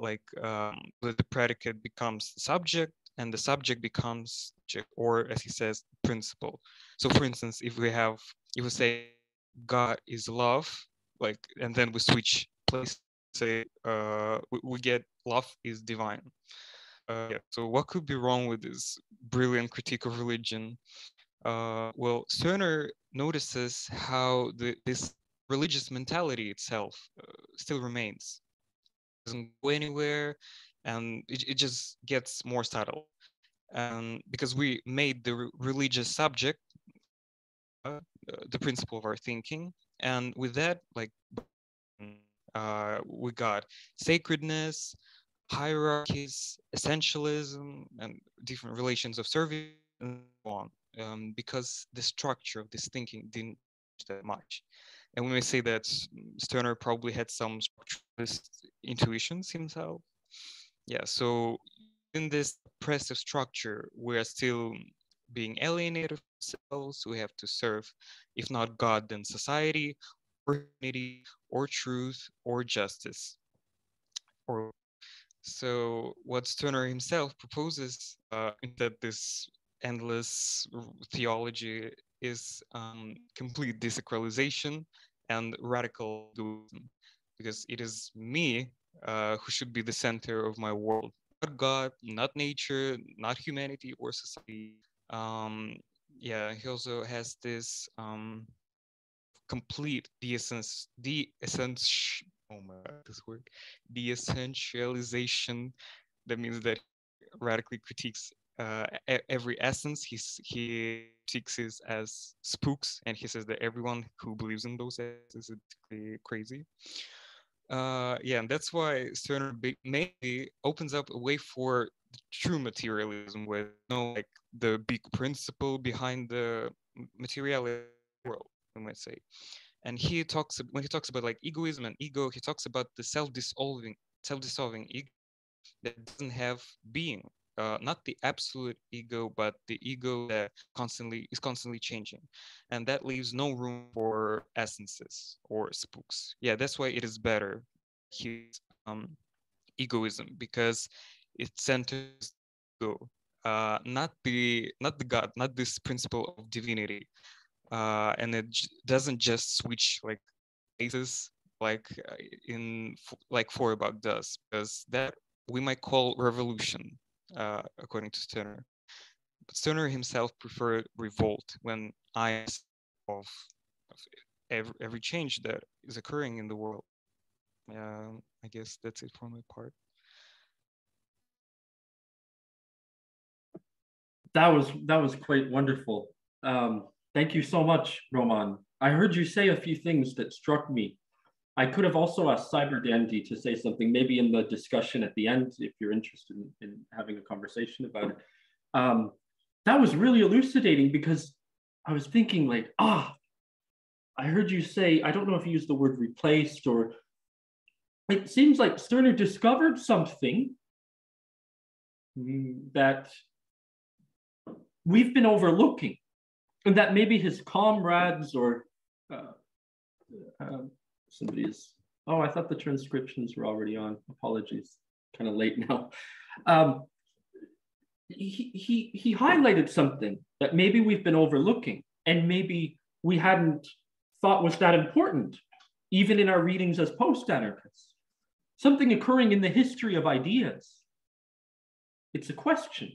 The predicate becomes the subject and the subject becomes, or as he says, principle. So for instance, if we say God is love, and then we switch place, say we get love is divine. Yeah. So what could be wrong with this brilliant critique of religion? Well, Stirner notices how this religious mentality itself still remains. It doesn't go anywhere, and it just gets more subtle. Because we made the religious subject the principle of our thinking, and with that, we got sacredness, hierarchies, essentialism, and different relations of service, and so on, because the structure of this thinking didn't change that much. And we may say that Stirner probably had some structuralist intuitions himself. Yeah, so in this oppressive structure, we are still being alienated from ourselves. We have to serve, if not God, then society, or unity, or truth, or justice. So what Stirner himself proposes that this endless theology is complete desacralization and radical dualism, because it is me who should be the center of my world, not God, not nature, not humanity or society. Yeah, he also has this complete de-essentialization. That means that he radically critiques every essence. He critiques it as spooks, and he says that everyone who believes in those essences is crazy. Yeah, and that's why Stirner mainly opens up a way for true materialism with like the big principle behind the materiality world, we might say. And he talks, when he talks about like egoism and ego, he talks about the self-dissolving ego that doesn't have being, not the absolute ego, but the ego that is constantly changing, and that leaves no room for essences or spooks. Yeah, that's why it is better, his egoism, because it centers ego, not the God, not this principle of divinity, and it doesn't just switch like places like Feuerbach does, because that we might call revolution, according to Stirner. But Stirner himself preferred revolt, when I of every change that is occurring in the world. I guess that's it for my part. That was quite wonderful. Thank you so much, Roman. I heard you say a few things that struck me. I could have also asked CyberDandy to say something, maybe in the discussion at the end, if you're interested in having a conversation about it. That was really elucidating, because I was thinking like, I heard you say, I don't know if you used the word replaced, or it seems like Stirner discovered something that we've been overlooking, and that maybe his comrades or somebody's, oh, I thought the transcriptions were already on. Apologies, kind of late now. He highlighted something that maybe we've been overlooking, and maybe we hadn't thought was that important, even in our readings as post-anarchists. Something occurring in the history of ideas. It's a question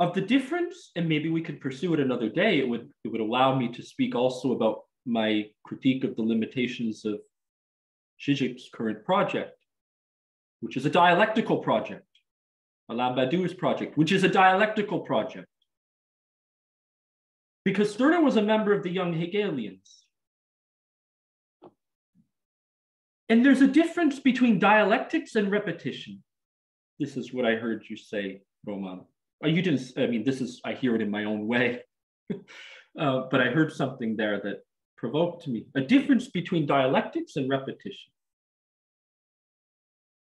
of the difference, and maybe we could pursue it another day. It would allow me to speak also about my critique of the limitations of Zizek's current project, which is a dialectical project, Alain Badiou's project, which is a dialectical project. Because Stirner was a member of the Young Hegelians. And there's a difference between dialectics and repetition. This is what I heard you say, Roman. You didn't, I mean, this is, I hear it in my own way, but I heard something there that provoked me, a difference between dialectics and repetition.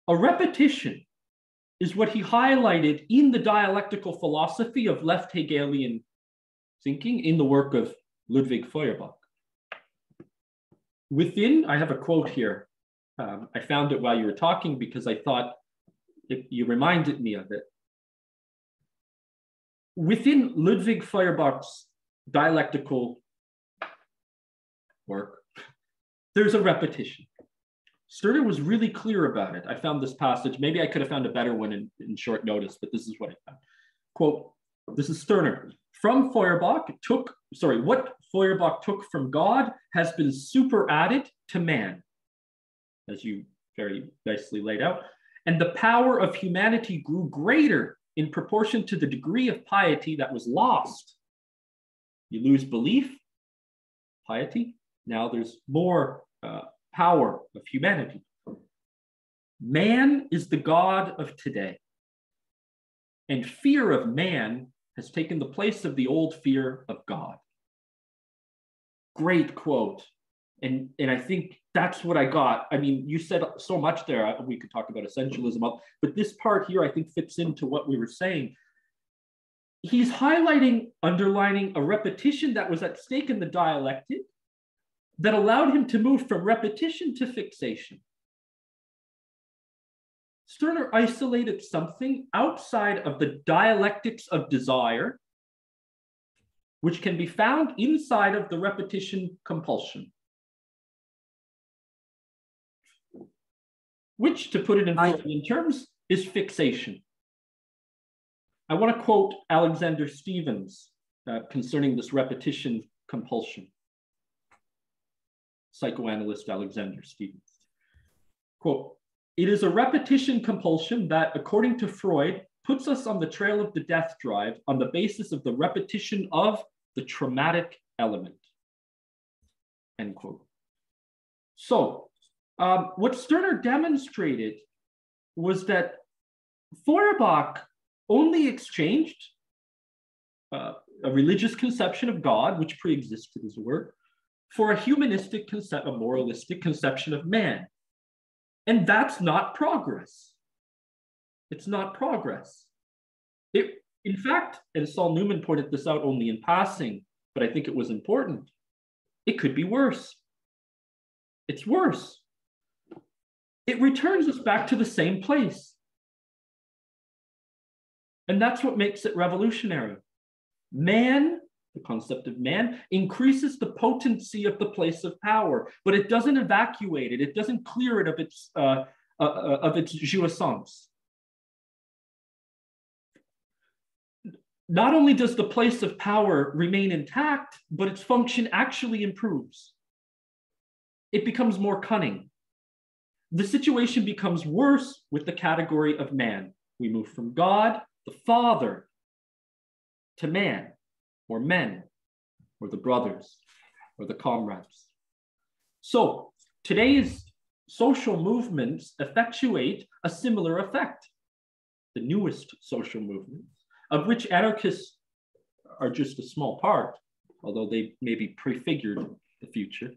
A repetition is what he highlighted in the dialectical philosophy of left Hegelian thinking in the work of Ludwig Feuerbach. Within, I have a quote here. I found it while you were talking because I thought you reminded me of it. Within Ludwig Feuerbach's dialectical work, there's a repetition. Stirner was really clear about it. I found this passage. Maybe I could have found a better one in short notice, but this is what I found. Quote, this is Stirner. From Feuerbach took, sorry, what Feuerbach took from God has been superadded to man, as you very nicely laid out. And the power of humanity grew greater in proportion to the degree of piety that was lost. You lose belief, piety. Now there's more power of humanity. Man is the God of today. And fear of man has taken the place of the old fear of God. Great quote. And I think that's what I got. I mean, you said so much there. We could talk about essentialism, but this part here, I think, fits into what we were saying. He's highlighting, underlining a repetition that was at stake in the dialectic that allowed him to move from repetition to fixation. Stirner isolated something outside of the dialectics of desire, which can be found inside of the repetition compulsion. which, to put it in Freudian terms, is fixation. I want to quote Alexander Stevens concerning this repetition compulsion. Psychoanalyst Alexander Stevens. Quote, "It is a repetition compulsion that, according to Freud, puts us on the trail of the death drive on the basis of the repetition of the traumatic element." End quote. So what Stirner demonstrated was that Feuerbach only exchanged a religious conception of God, which preexisted his work, for a humanistic, a moralistic conception of man. And that's not progress. It's not progress. It, in fact, and Saul Newman pointed this out only in passing, but I think it was important, it could be worse. It's worse. It returns us back to the same place. And that's what makes it revolutionary. Man, the concept of man, increases the potency of the place of power, but it doesn't evacuate it. It doesn't clear it of its jouissance. Not only does the place of power remain intact, but its function actually improves. It becomes more cunning. The situation becomes worse with the category of man. We move from God, the Father, to man, or men, or the brothers, or the comrades. So today's social movements effectuate a similar effect. The newest social movements, of which anarchists are just a small part, although they maybe prefigured the future,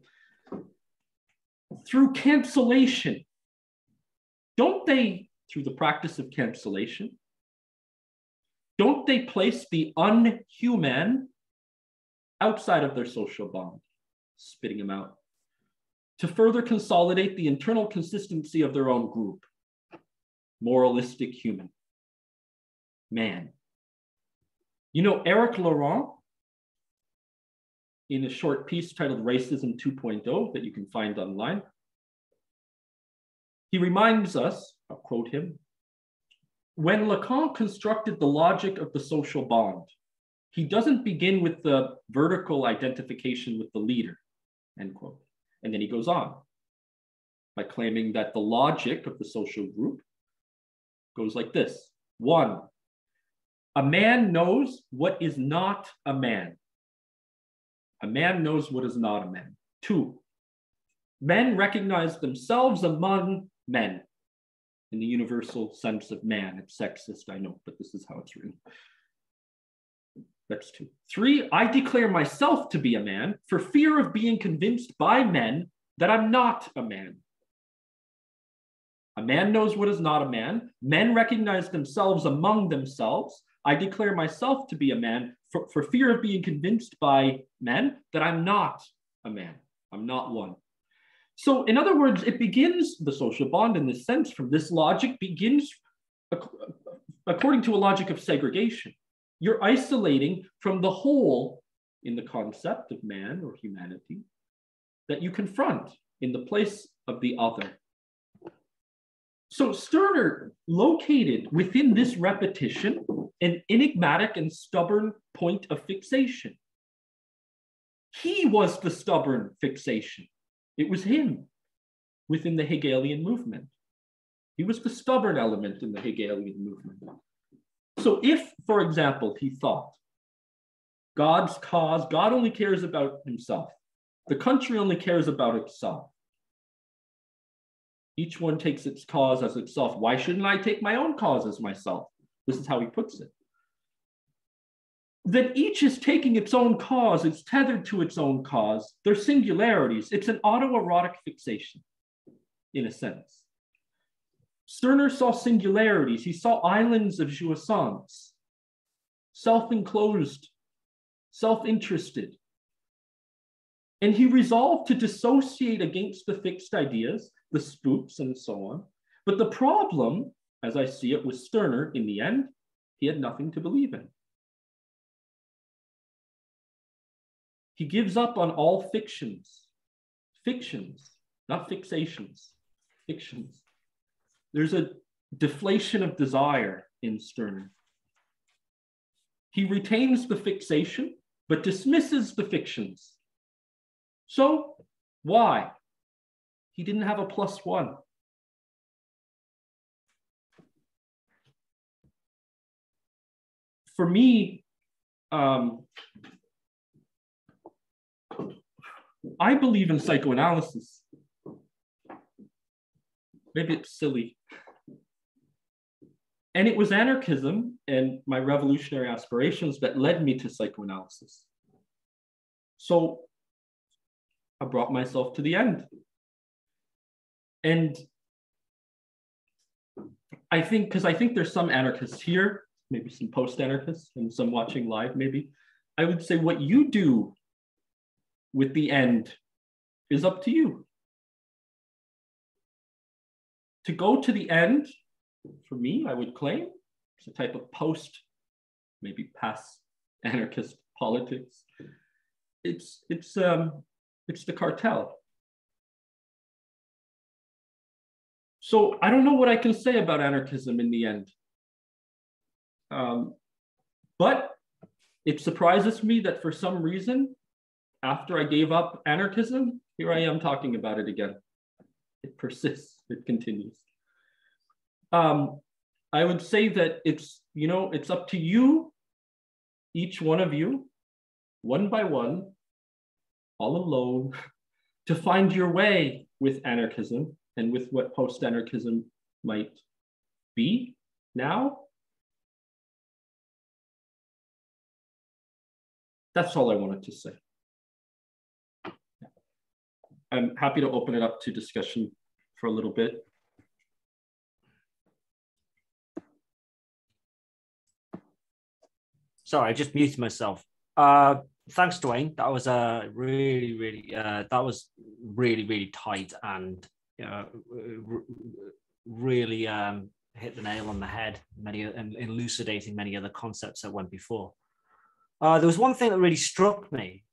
through cancellation. Don't they, through the practice of cancellation, don't they place the unhuman outside of their social bond, spitting them out, to further consolidate the internal consistency of their own group, moralistic human, man. You know, Eric Laurent, in a short piece titled Racism 2.0 that you can find online, he reminds us, I'll quote him, "When Lacan constructed the logic of the social bond, he doesn't begin with the vertical identification with the leader," end quote. And then he goes on by claiming that the logic of the social group goes like this. One, a man knows what is not a man. A man knows what is not a man. Two, men recognize themselves among men in the universal sense of man. It's sexist, I know, but this is how it's written. That's two. Three, I declare myself to be a man for fear of being convinced by men that I'm not a man. A man knows what is not a man. Men recognize themselves among themselves. I declare myself to be a man for fear of being convinced by men that I'm not a man, I'm not one. So in other words, it begins, the social bond in this sense from this logic begins according to a logic of segregation. You're isolating from the whole in the concept of man or humanity that you confront in the place of the other. So Stirner located within this repetition an enigmatic and stubborn point of fixation. He was the stubborn fixation. It was him within the Hegelian movement. He was the stubborn element in the Hegelian movement. So if, for example, he thought God's cause, God only cares about himself, the country only cares about itself, each one takes its cause as itself. Why shouldn't I take my own cause as myself? This is how he puts it. That each is taking its own cause, it's tethered to its own cause. They're singularities. It's an autoerotic fixation, in a sense. Stirner saw singularities. He saw islands of jouissance, self-enclosed, self-interested. And he resolved to dissociate against the fixed ideas, the spooks and so on. But the problem, as I see it, with Stirner, in the end, he had nothing to believe in. He gives up on all fictions. Fictions, not fixations, fictions. There's a deflation of desire in Stirner. He retains the fixation, but dismisses the fictions. So why? He didn't have a +1. For me, I believe in psychoanalysis. Maybe it's silly. And it was anarchism and my revolutionary aspirations that led me to psychoanalysis. So I brought myself to the end. And I think, because I think there's some anarchists here, maybe some post-anarchists and some watching live maybe, I would say what you do with the end is up to you. To go to the end, for me, I would claim, it's a type of post, maybe past anarchist politics. It's the cartel. So I don't know what I can say about anarchism in the end. But it surprises me that for some reason, after I gave up anarchism, here I am talking about it again. It persists, it continues. I would say that it's, you know, it's up to you, each one of you, one by one, all alone, to find your way with anarchism and with what post-anarchism might be now. That's all I wanted to say. I'm happy to open it up to discussion for a little bit. Sorry, I just muted myself. Thanks, Duane. That was a really tight and really hit the nail on the head. And elucidating many other concepts that went before. There was one thing that really struck me.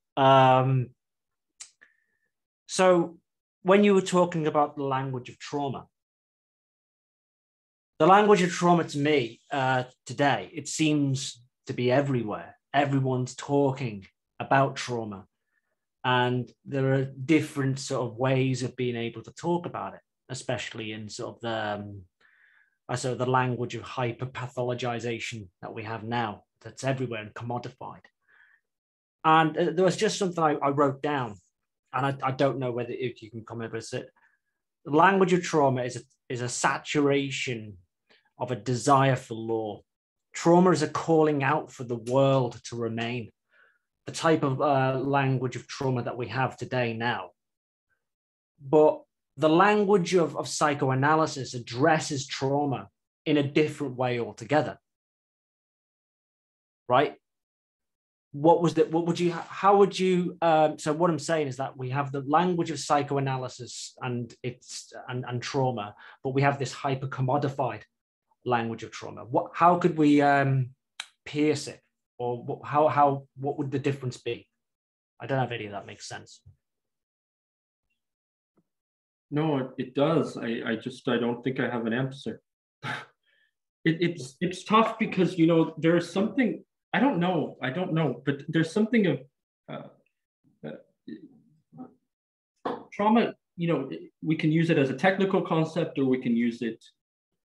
So when you were talking about the language of trauma. The language of trauma to me today, it seems to be everywhere. Everyone's talking about trauma, and there are different sort of ways of being able to talk about it, especially in sort of the language of hyperpathologization that we have now, that's everywhere and commodified. And there was just something I wrote down, and I don't know whether if you can comment, but it, the language of trauma is a saturation of a desire for law. Trauma is a calling out for the world to remain. The type of language of trauma that we have today now. But the language of psychoanalysis addresses trauma in a different way altogether. Right? What was that? What would you, how would you, so what I'm saying is that we have the language of psychoanalysis and it's, and trauma, but we have this hyper-commodified language of trauma. What, how could we pierce it, or what, how what would the difference be? I don't know if any of that makes sense. No, it does. I don't think I have an answer. It's tough because, you know, there's something, I don't know, but there's something of trauma. You know, we can use it as a technical concept, or we can use it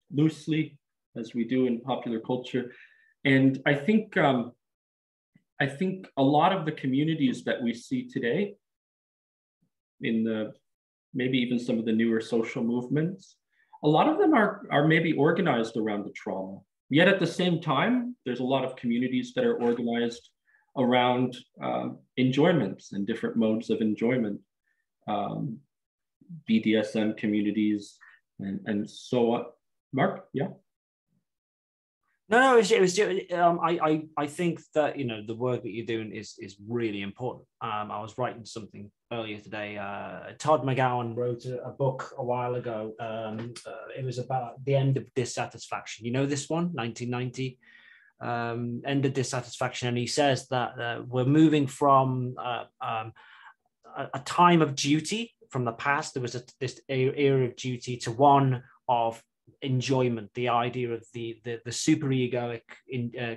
loosely, as we do in popular culture. And I think a lot of the communities that we see today, in the maybe even some of the newer social movements, a lot of them are maybe organized around the trauma. Yet at the same time, there's a lot of communities that are organized around enjoyments and different modes of enjoyment, BDSM communities, and so on. Mark, yeah. No, I think that, you know, the work that you're doing is really important. I was writing something earlier today. Todd McGowan wrote a book a while ago. It was about the end of dissatisfaction. You know this one, 1990, End of Dissatisfaction. And he says that we're moving from a time of duty from the past. There was this era of duty to one of enjoyment, the idea of the superegoic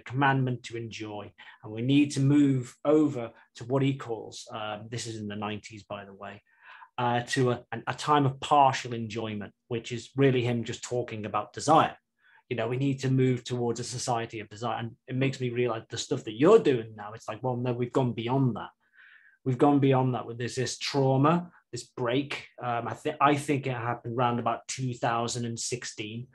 commandment to enjoy. And we need to move over to what he calls, this is in the 90s, by the way, to a time of partial enjoyment, which is really him just talking about desire. You know, we need to move towards a society of desire. And it makes me realize the stuff that you're doing now, it's like, well, no, we've gone beyond that. We've gone beyond that with this trauma, this break. I think it happened around about 2016,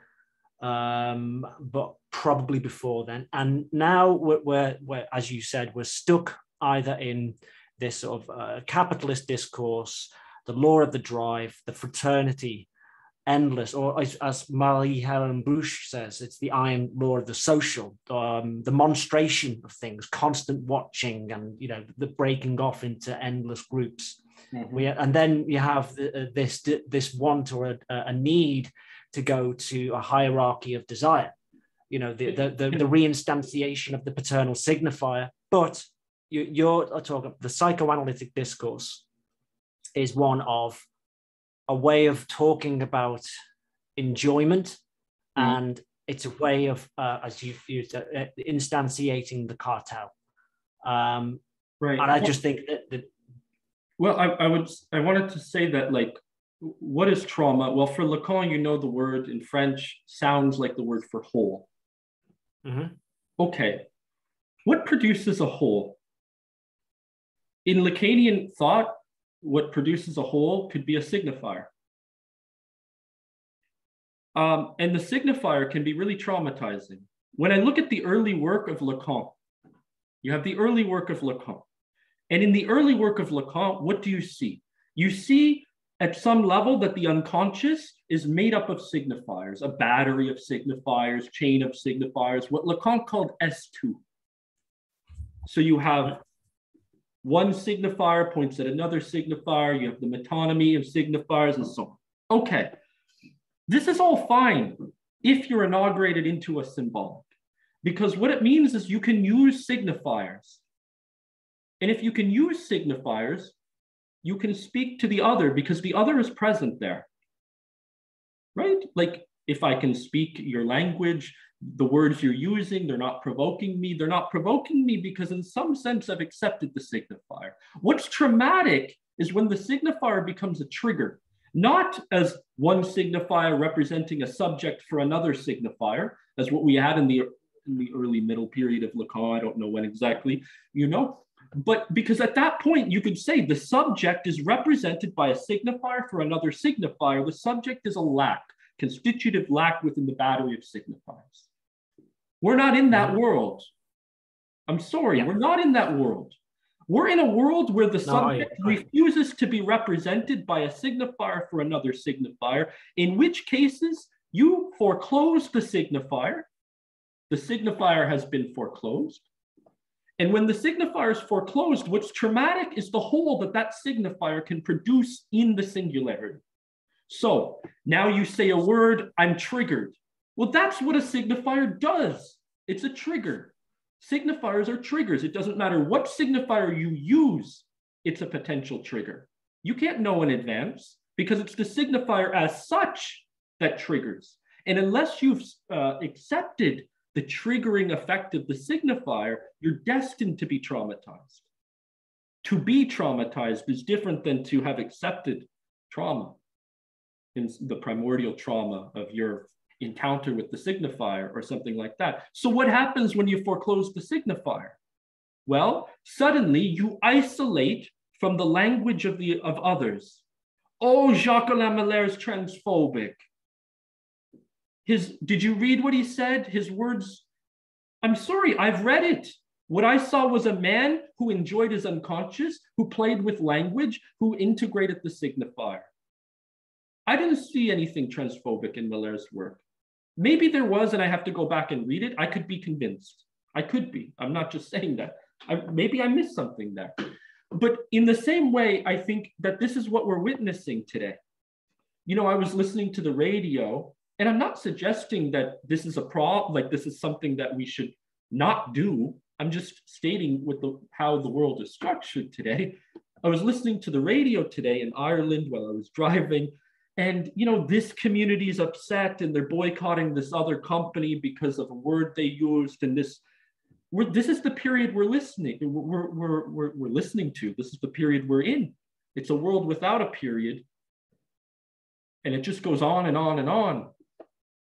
but probably before then. And now we're, as you said, we're stuck either in this sort of capitalist discourse, the law of the drive, the fraternity, endless, or as Marie-Helen Busch says, it's the iron law of the social, the monstration of things, constant watching, and you know, the breaking off into endless groups. Mm-hmm. And then you have this want or a need to go to a hierarchy of desire. You know, the reinstantiation of the paternal signifier. But you're talking the psychoanalytic discourse is one of a way of talking about enjoyment, and it's a way of, as you've used, instantiating the cartel. Right. And I just think that. Well, I wanted to say that, like, what is trauma? Well, for Lacan, you know, the word in French sounds like the word for whole. Mm-hmm. Okay. What produces a whole? In Lacanian thought, what produces a whole could be a signifier. And the signifier can be really traumatizing. When I look at the early work of Lacan, you have the early work of Lacan. And in the early work of Lacan, what do you see? You see at some level that the unconscious is made up of signifiers, a battery of signifiers, chain of signifiers, what Lacan called S2. So you have one signifier points at another signifier, you have the metonymy of signifiers and so on. Okay, this is all fine if you're inaugurated into a symbolic, because what it means is you can use signifiers. And if you can use signifiers, you can speak to the other because the other is present there, right? Like if I can speak your language, the words you're using, they're not provoking me. They're not provoking me because in some sense I've accepted the signifier. What's traumatic is when the signifier becomes a trigger, not as one signifier representing a subject for another signifier, as what we had in the early middle period of Lacan, I don't know when exactly, you know, but because at that point you could say the subject is represented by a signifier for another signifier. The subject is a lack, constitutive lack within the battery of signifiers. We're not in that world. I'm sorry, yeah. We're not in that world. We're in a world where the subject refuses to be represented by a signifier for another signifier, in which cases you foreclose the signifier. The signifier has been foreclosed. And when the signifier is foreclosed, what's traumatic is the whole that signifier can produce in the singularity. So now you say a word, I'm triggered. Well, that's what a signifier does. It's a trigger. Signifiers are triggers. It doesn't matter what signifier you use, it's a potential trigger. You can't know in advance because it's the signifier as such that triggers. And unless you've accepted the triggering effect of the signifier, you're destined to be traumatized. To be traumatized is different than to have accepted trauma, in the primordial trauma of your encounter with the signifier or something like that. So what happens when you foreclose the signifier? Well, suddenly you isolate from the language of others. Oh, Jacques-Alain Miller is transphobic. Did you read what he said? His words, I'm sorry, I've read it. What I saw was a man who enjoyed his unconscious, who played with language, who integrated the signifier. I didn't see anything transphobic in Miller's work. Maybe there was, and I have to go back and read it. I could be convinced. I could be. I'm not just saying that. Maybe I missed something there. But in the same way, I think that this is what we're witnessing today. You know, I was listening to the radio, and I'm not suggesting that this is a problem, like this is something that we should not do. I'm just stating how the world is structured today. I was listening to the radio today in Ireland while I was driving, And, you know, this community is upset and they're boycotting this other company because of a word they used. And this is the period we're listening to. This is the period we're in. It's a world without a period. And it just goes on and on and on,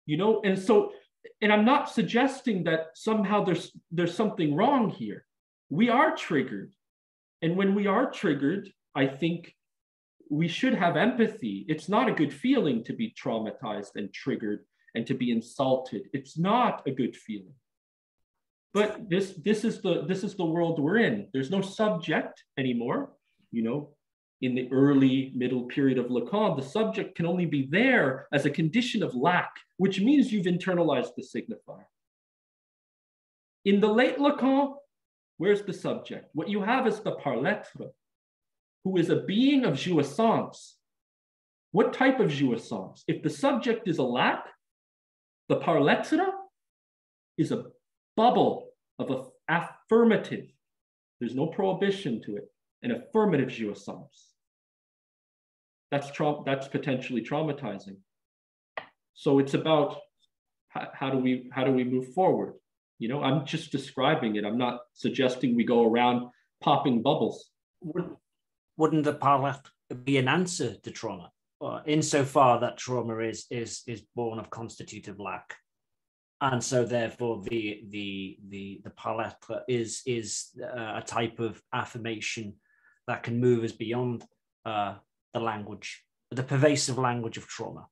you know? And so, and I'm not suggesting that somehow there's something wrong here. We are triggered. And when we are triggered, I think we should have empathy. It's not a good feeling to be traumatized and triggered and to be insulted. It's not a good feeling. But this is the world we're in. There's no subject anymore, you know? In the early middle period of Lacan, the subject can only be there as a condition of lack, which means you've internalized the signifier. In the late Lacan, where's the subject? What you have is the parlettre, who is a being of jouissance. What type of jouissance? If the subject is a lack, the parlettre is a bubble of an affirmative. There's no prohibition to it. An affirmative jouissance. That's potentially traumatizing. So it's about how do we move forward? You know, I'm just describing it. I'm not suggesting we go around popping bubbles. Wouldn't the parlettre be an answer to trauma, insofar that trauma is born of constitutive lack, and so therefore the parlettre is a type of affirmation that can move us beyond the language, the pervasive language of trauma.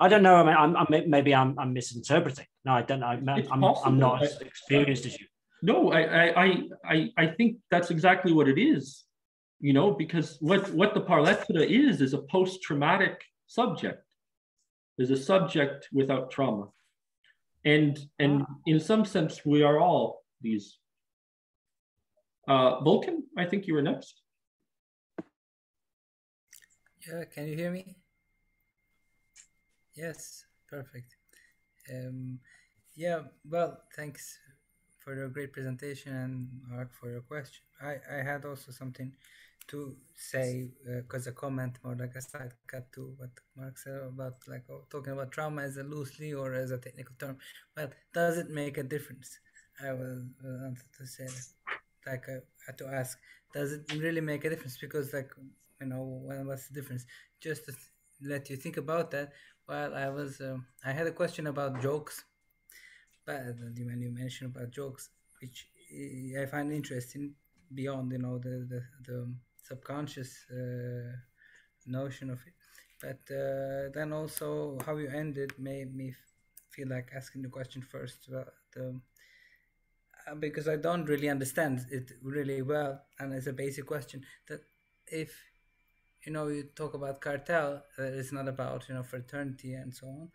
I don't know. I mean, maybe I'm misinterpreting. No, I don't know. I'm not as experienced as you. No, I think that's exactly what it is. You know, because what the parlettre is a post-traumatic subject. There's a subject without trauma, and in some sense we are all these. Vulcan, I think you were next. Yeah, can you hear me? Yes, perfect. Yeah, well, thanks for your great presentation and Mark for your question. I had also something to say, because a comment, more like a side cut to what Mark said about talking about trauma as a loosely or as a technical term. Well, does it make a difference? I was wanted to say that, to ask, does it really make a difference? Because what's the difference? Just to let you think about that. Well, I had a question about jokes, but when you mentioned about jokes, which I find interesting beyond, the subconscious notion of it. But then also how you ended made me feel like asking the question first about because I don't really understand it really well, and it's a basic question that if, you talk about cartel, it's not about, fraternity and so on.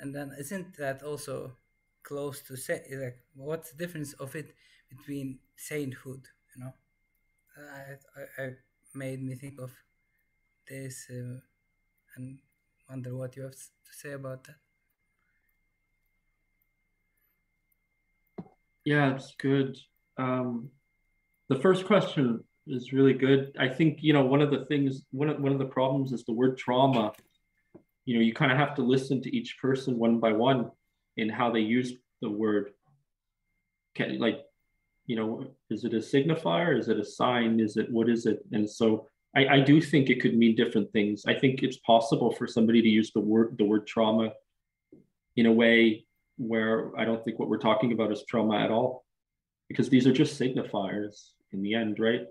And then isn't that also close to say, what's the difference of it between sainthood, I made me think of this and wonder what you have to say about that. Yeah, it's good. The first question is really good. I think, one of the problems is the word trauma. You kind of have to listen to each person one by one in how they use the word. Is it a signifier? Is it a sign? What is it? And so I do think it could mean different things. I think it's possible for somebody to use the word trauma in a way where I don't think what we're talking about is trauma at all, because these are just signifiers in the end, right?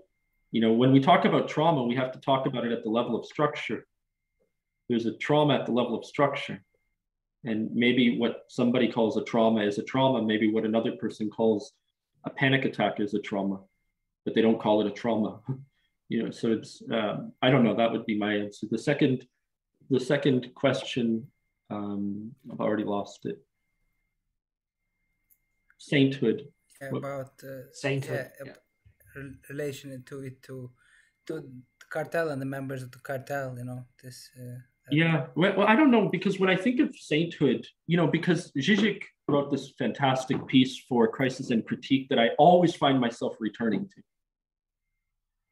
When we talk about trauma, we have to talk about it at the level of structure. There's a trauma at the level of structure. And maybe what somebody calls a trauma is a trauma. Maybe what another person calls a panic attack is a trauma, but they don't call it a trauma. So it's, I don't know, that would be my answer. The second question, I've already lost it. Sainthood. About sainthood. Relation to it, to the cartel and the members of the cartel, this. Yeah, well, I don't know, because when I think of sainthood, because Žižek wrote this fantastic piece for Crisis and Critique that I always find myself returning to,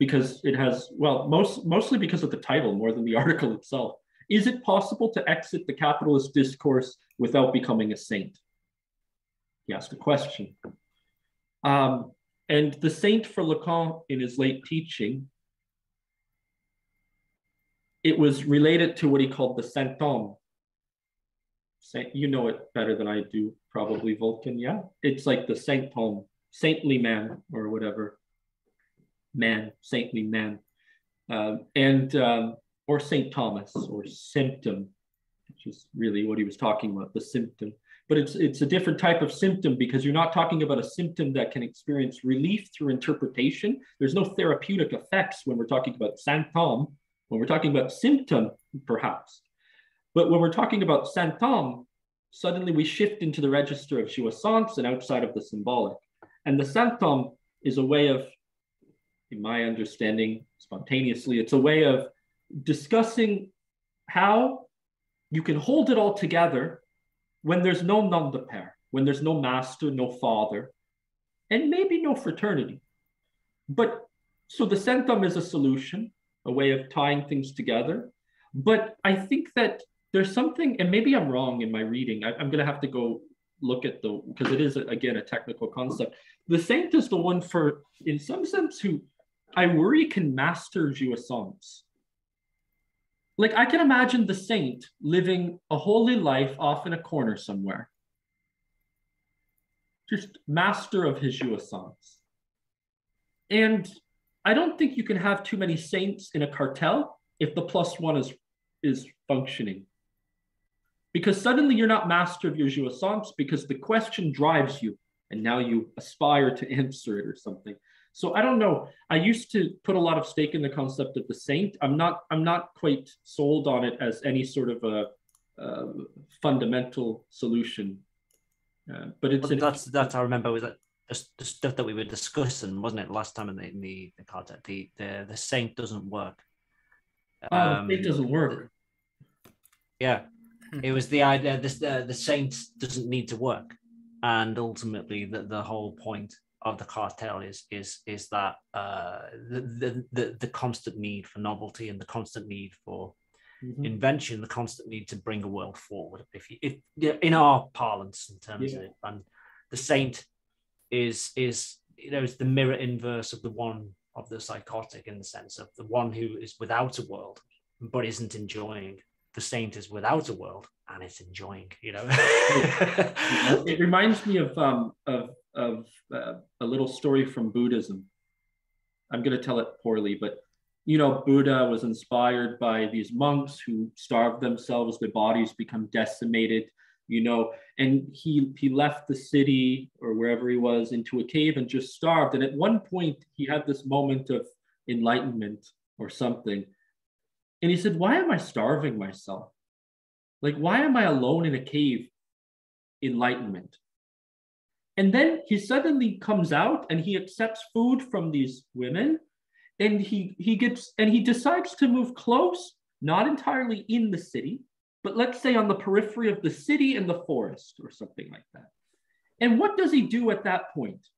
because it has, mostly because of the title more than the article itself. Is it possible to exit the capitalist discourse without becoming a saint? He asked a question. And the saint for Lacan in his late teaching, it was related to what he called the saint homme. You know it better than I do, probably, Vulcan, yeah? It's like the saint homme, saintly man or whatever. Man, saintly man. Or St. Thomas or symptom, which is really what he was talking about, the symptom. But it's a different type of symptom because you're not talking about a symptom that can experience relief through interpretation. There's no therapeutic effects when we're talking about symptom, when we're talking about symptom, perhaps. But when we're talking about symptom, suddenly we shift into the register of jouissance and outside of the symbolic. And the symptom is a way of, in my understanding, spontaneously, it's a way of discussing how you can hold it all together when there's no nom de pair, when there's no master, no father, and maybe no fraternity. But so the symptom is a solution, a way of tying things together. But I think that there's something, and maybe I'm wrong in my reading, I'm going to have to go look at the, because it is, again, a technical concept. The saint is the one for, in some sense, who I worry can master jouissance. Like, I can imagine the saint living a holy life off in a corner somewhere. Just master of his jouissance. And I don't think you can have too many saints in a cartel if the plus one is functioning. Because suddenly you're not master of your jouissance because the question drives you and now you aspire to answer it or something. So I don't know. I used to put a lot of stake in the concept of the saint. I'm not quite sold on it as any sort of a fundamental solution. But it's that's I remember was that the stuff that we were discussing, wasn't it, last time in the content? The saint doesn't work. It doesn't work. Yeah, it was the idea. The saint doesn't need to work, and ultimately the whole point of the cartel is that the constant need for novelty and the constant need for invention, the constant need to bring a world forward. If in our parlance, in terms of it, and the saint is the mirror inverse of the one of the psychotic, in the sense of the one who is without a world but isn't enjoying. The saint is without a world and it's enjoying. You know, it reminds me of a little story from Buddhism. I'm going to tell it poorly, but you know, Buddha was inspired by these monks who starved themselves, their bodies become decimated, you know, and he left the city or wherever he was into a cave and just starved. And at one point he had this moment of enlightenment or something. And he said, why am I starving myself? Like, why am I alone in a cave? Enlightenment. And then he suddenly comes out and he accepts food from these women, and he decides to move close, not entirely in the city, but let's say on the periphery of the city and the forest or something like that. And what does he do at that point?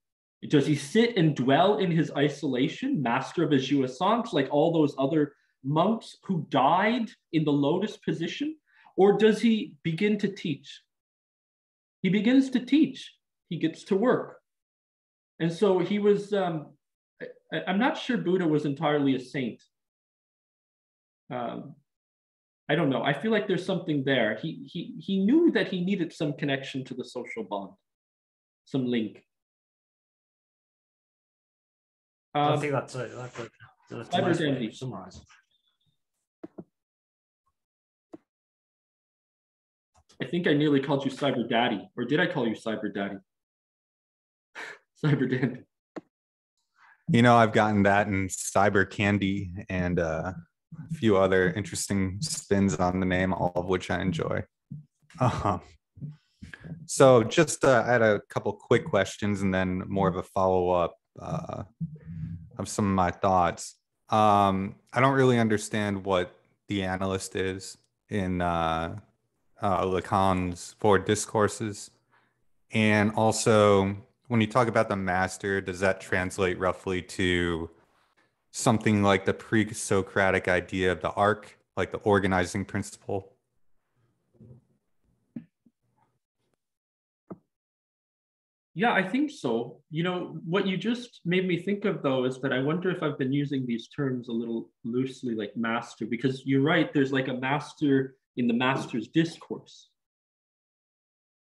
Does he sit and dwell in his isolation, master of his jouissance, like all those other monks who died in the lotus position? Or does he begin to teach? He begins to teach. He gets to work. And so he was, I'm not sure Buddha was entirely a saint. I don't know. I feel like there's something there. He knew that he needed some connection to the social bond, some link. I think that's it. That's a nice way to summarize. I think I nearly called you Cyber Daddy, or did I call you Cyber Daddy? Cyber Dandy. You know, I've gotten that in Cyber Candy and a few other interesting spins on the name, all of which I enjoy. So just I had a couple quick questions and then more of a follow-up of some of my thoughts. I don't really understand what the analyst is in Lacan's four discourses. And also, when you talk about the master, does that translate roughly to something like the pre-Socratic idea of the arc like the organizing principle? Yeah, I think so. You know, what you just made me think of, though, is that I wonder if I've been using these terms a little loosely, like master, because you're right, there's like a master in the master's discourse.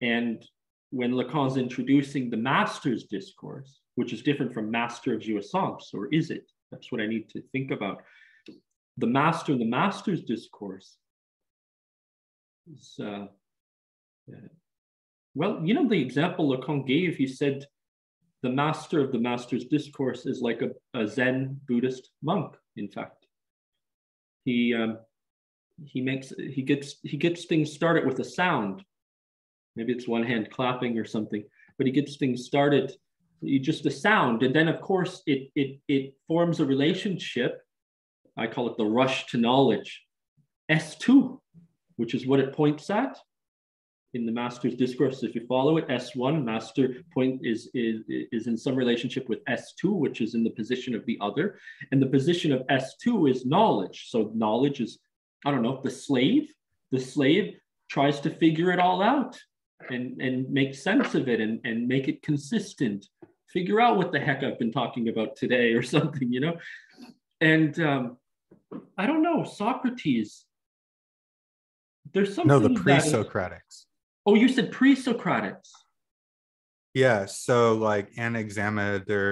And when Lacan's introducing the master's discourse, which is different from master of jouissance, or is it? That's what I need to think about. The master and the master's discourse is, well, you know, the example Lacan gave, he said, the master of the master's discourse is like a Zen Buddhist monk, in fact. He gets things started with a sound. Maybe it's one hand clapping or something, but he gets things started, just a sound. And then of course it forms a relationship. I call it the rush to knowledge, S2, which is what it points at. In the master's discourse, if you follow it, S1, master point is in some relationship with S2, which is in the position of the other. And the position of S2 is knowledge. So knowledge is, I don't know, the slave tries to figure it all out and make sense of it and make it consistent, figure out what the heck I've been talking about today or something, you know? And I don't know, Socrates, there's something— No, the pre-Socratics. Oh, you said pre-Socratics. Yeah, so like Anaxagoras, there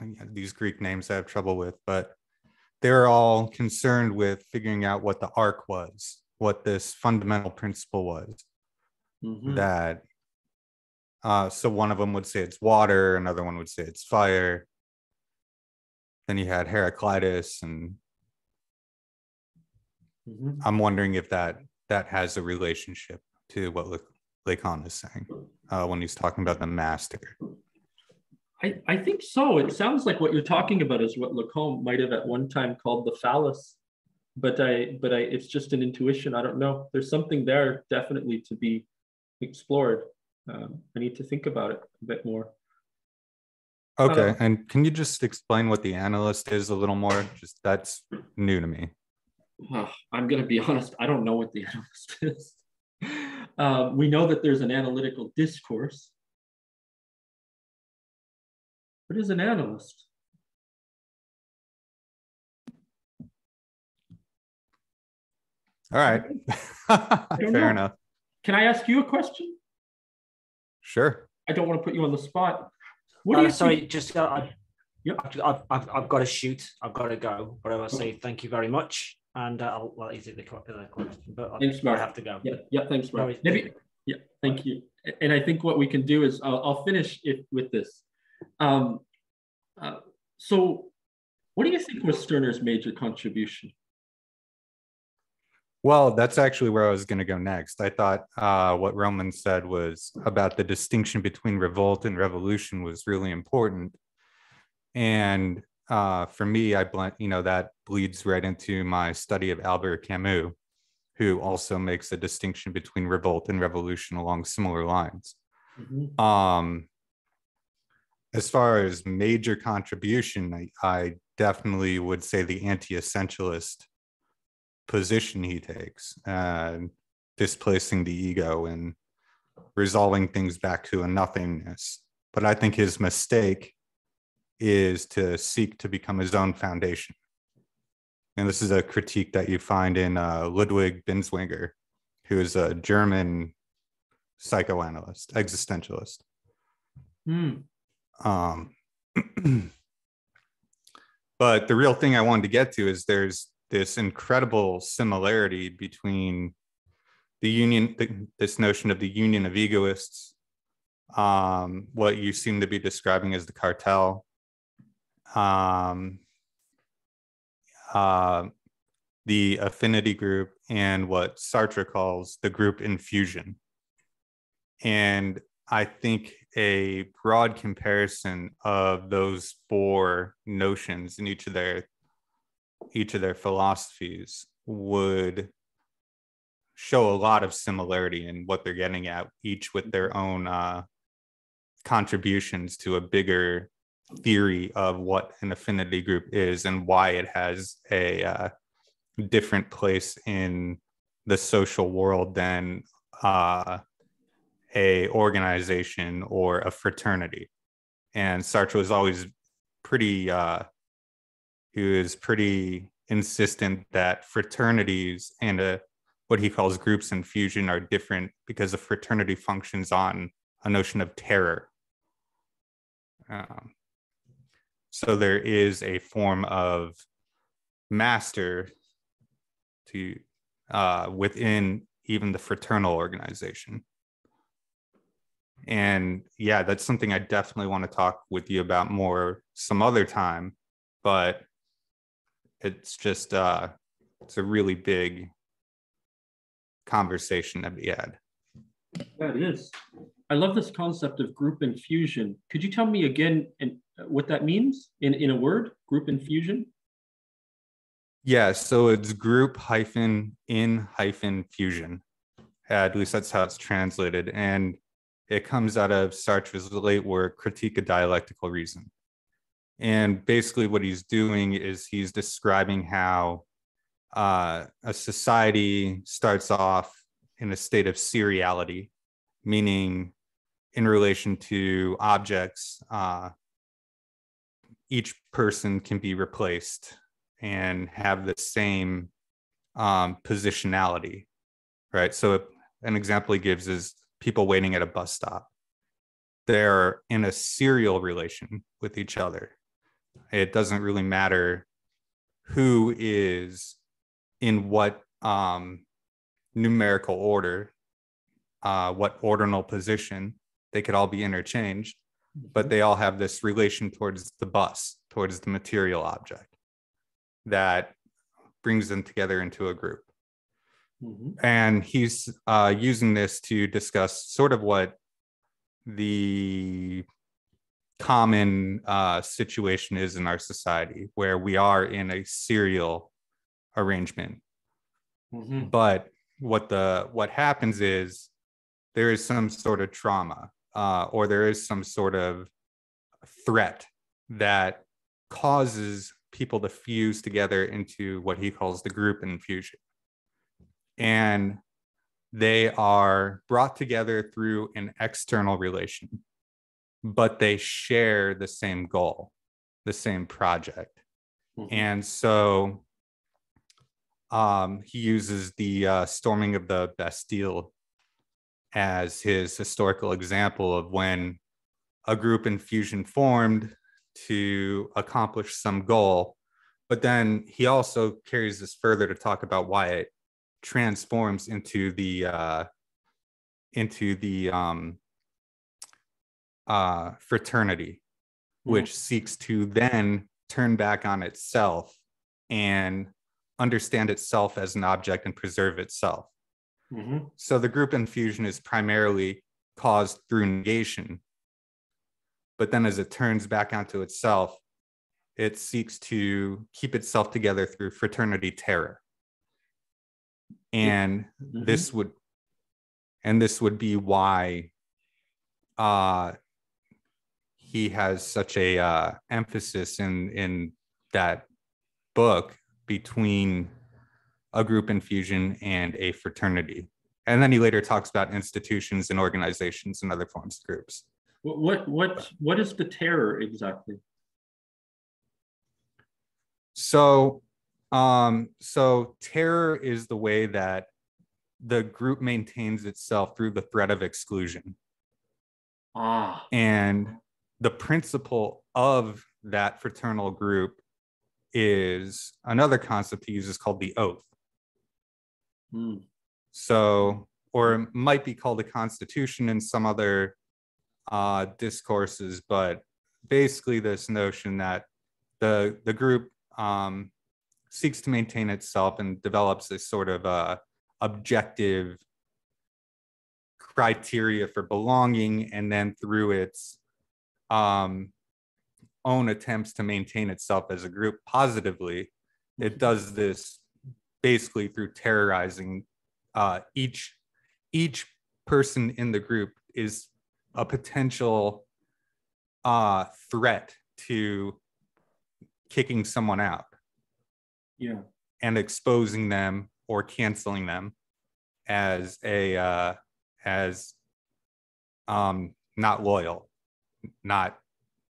are these Greek names I have trouble with, but they're all concerned with figuring out what the arc was, what this fundamental principle was. Mm-hmm. That, so one of them would say it's water, another one would say it's fire. Then you had Heraclitus, and mm-hmm. I'm wondering if that has a relationship to what Lacan is saying when he's talking about the master. I think so. It sounds like what you're talking about is what Lacan might have at one time called the phallus, but it's just an intuition. I don't know. There's something there definitely to be explored. I need to think about it a bit more. Okay, and can you just explain what the analyst is a little more? Just that's new to me. I'm going to be honest. I don't know what the analyst is. We know that there's an analytical discourse. What is an analyst? All right. Fair enough. Can I ask you a question? Sure. I don't want to put you on the spot. What do you sorry, think? Just I've got to shoot. I've got to go. But I will say thank you very much. And I'll, well, is it the question? But I have to go. Yeah, thanks, Murray. Maybe, yeah, thank you. And I think what we can do is I'll finish it with this. So what do you think was Stirner's major contribution? Well, that's actually where I was going to go next. I thought what Roman said was about the distinction between revolt and revolution was really important. And for me, that bleeds right into my study of Albert Camus, who also makes a distinction between revolt and revolution along similar lines. Mm-hmm. As far as major contribution, I definitely would say the anti-essentialist position he takes, displacing the ego and resolving things back to a nothingness. But I think his mistake is to seek to become his own foundation. And this is a critique that you find in Ludwig Binswanger, who is a German psychoanalyst, existentialist. Mm. But the real thing I wanted to get to is there's this incredible similarity between this notion of the union of egoists, what you seem to be describing as the cartel, the affinity group, and what Sartre calls the group infusion. And I think a broad comparison of those four notions in each of their philosophies would show a lot of similarity in what they're getting at, each with their own contributions to a bigger theory of what an affinity group is and why it has a different place in the social world than a organization or a fraternity. And Sartre was always pretty, he was pretty insistent that fraternities and what he calls groups in fusion are different because a fraternity functions on a notion of terror. So there is a form of master to within even the fraternal organization. And yeah, that's something I definitely want to talk with you about more some other time, but it's just, it's a really big conversation to be had. Yeah, it is. I love this concept of group infusion. Could you tell me again what that means in a word, group infusion? Yeah, so it's group-in-fusion. At least that's how it's translated. And it comes out of Sartre's late work, Critique of Dialectical Reason. And basically what he's doing is he's describing how a society starts off in a state of seriality, meaning in relation to objects, each person can be replaced and have the same positionality, right? So an example he gives is people waiting at a bus stop. They're in a serial relation with each other. It doesn't really matter who is in what numerical order, what ordinal position. They could all be interchanged, but they all have this relation towards the bus, towards the material object that brings them together into a group. Mm-hmm. And he's using this to discuss sort of what the common situation is in our society, where we are in a serial arrangement. Mm-hmm. But what happens is there is some sort of trauma or there is some sort of threat that causes people to fuse together into what he calls the group infusion. And they are brought together through an external relation, but they share the same goal, the same project. Mm-hmm. And so he uses the storming of the Bastille as his historical example of when a group infusion formed to accomplish some goal. But then he also carries this further to talk about why it transforms into the fraternity, which seeks to then turn back on itself and understand itself as an object and preserve itself. Mm-hmm. So the group infusion is primarily caused through negation, but then as it turns back onto itself, it seeks to keep itself together through fraternity terror. And mm-hmm. this would be why he has such a emphasis in that book between a group infusion and a fraternity. And then he later talks about institutions and organizations and other forms of groups. What is the terror exactly? So terror is the way that the group maintains itself through the threat of exclusion. And the principle of that fraternal group is another concept he uses called the oath. Hmm. So, or it might be called a constitution in some other discourses, but basically this notion that the group seeks to maintain itself and develops this sort of objective criteria for belonging, and then through its own attempts to maintain itself as a group positively, it does this basically through terrorizing each person in the group is a potential threat to kicking someone out. Yeah. and exposing them or canceling them as a not loyal, not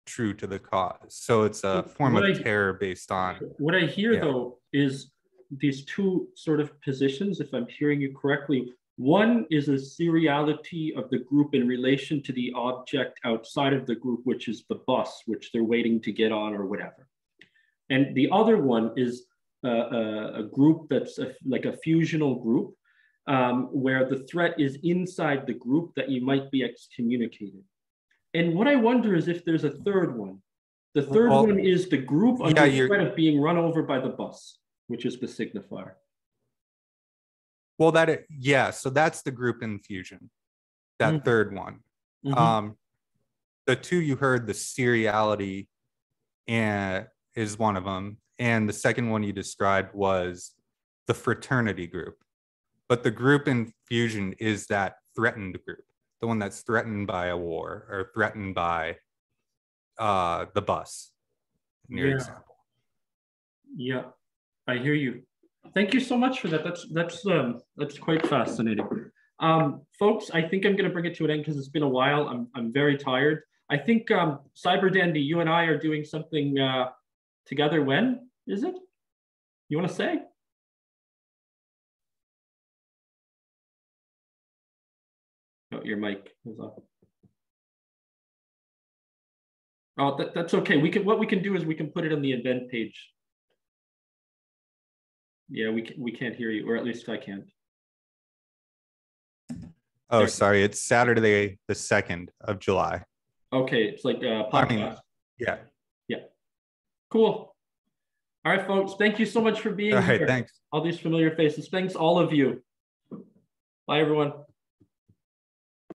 true to the cause. So it's a form of terror based on what I hear. Though is these two sort of positions, if I'm hearing you correctly. One is a seriality of the group in relation to the object outside of the group, which is the bus, which they're waiting to get on or whatever. And the other one is a group that's like a fusional group, where the threat is inside the group that you might be excommunicated. And what I wonder is if there's a third one. The third one is the group under the threat of being run over by the bus, which is the signifier. Well, that, yeah, so that's the group infusion, that third one. The two you heard, the seriality is one of them. And the second one you described was the fraternity group. But the group infusion is that threatened group, the one that's threatened by a war or threatened by the bus, in your example. Yeah, I hear you. Thank you so much for that. That's quite fascinating. Folks, I think I'm going to bring it to an end because it's been a while. I'm very tired. I think CyberDandy, you and I are doing something together. When is it? You want to say? Oh, your mic is off. Oh, that's okay. We can. What we can do is we can put it on the event page. Yeah, we can't hear you, or at least I can't. Oh, sorry. It's Saturday, the 2nd of July. Okay, it's like a podcast. I mean, yeah. Yeah. Cool. All right, folks. Thank you so much for being here. All right, thanks. All these familiar faces. Thanks, all of you. Bye, everyone.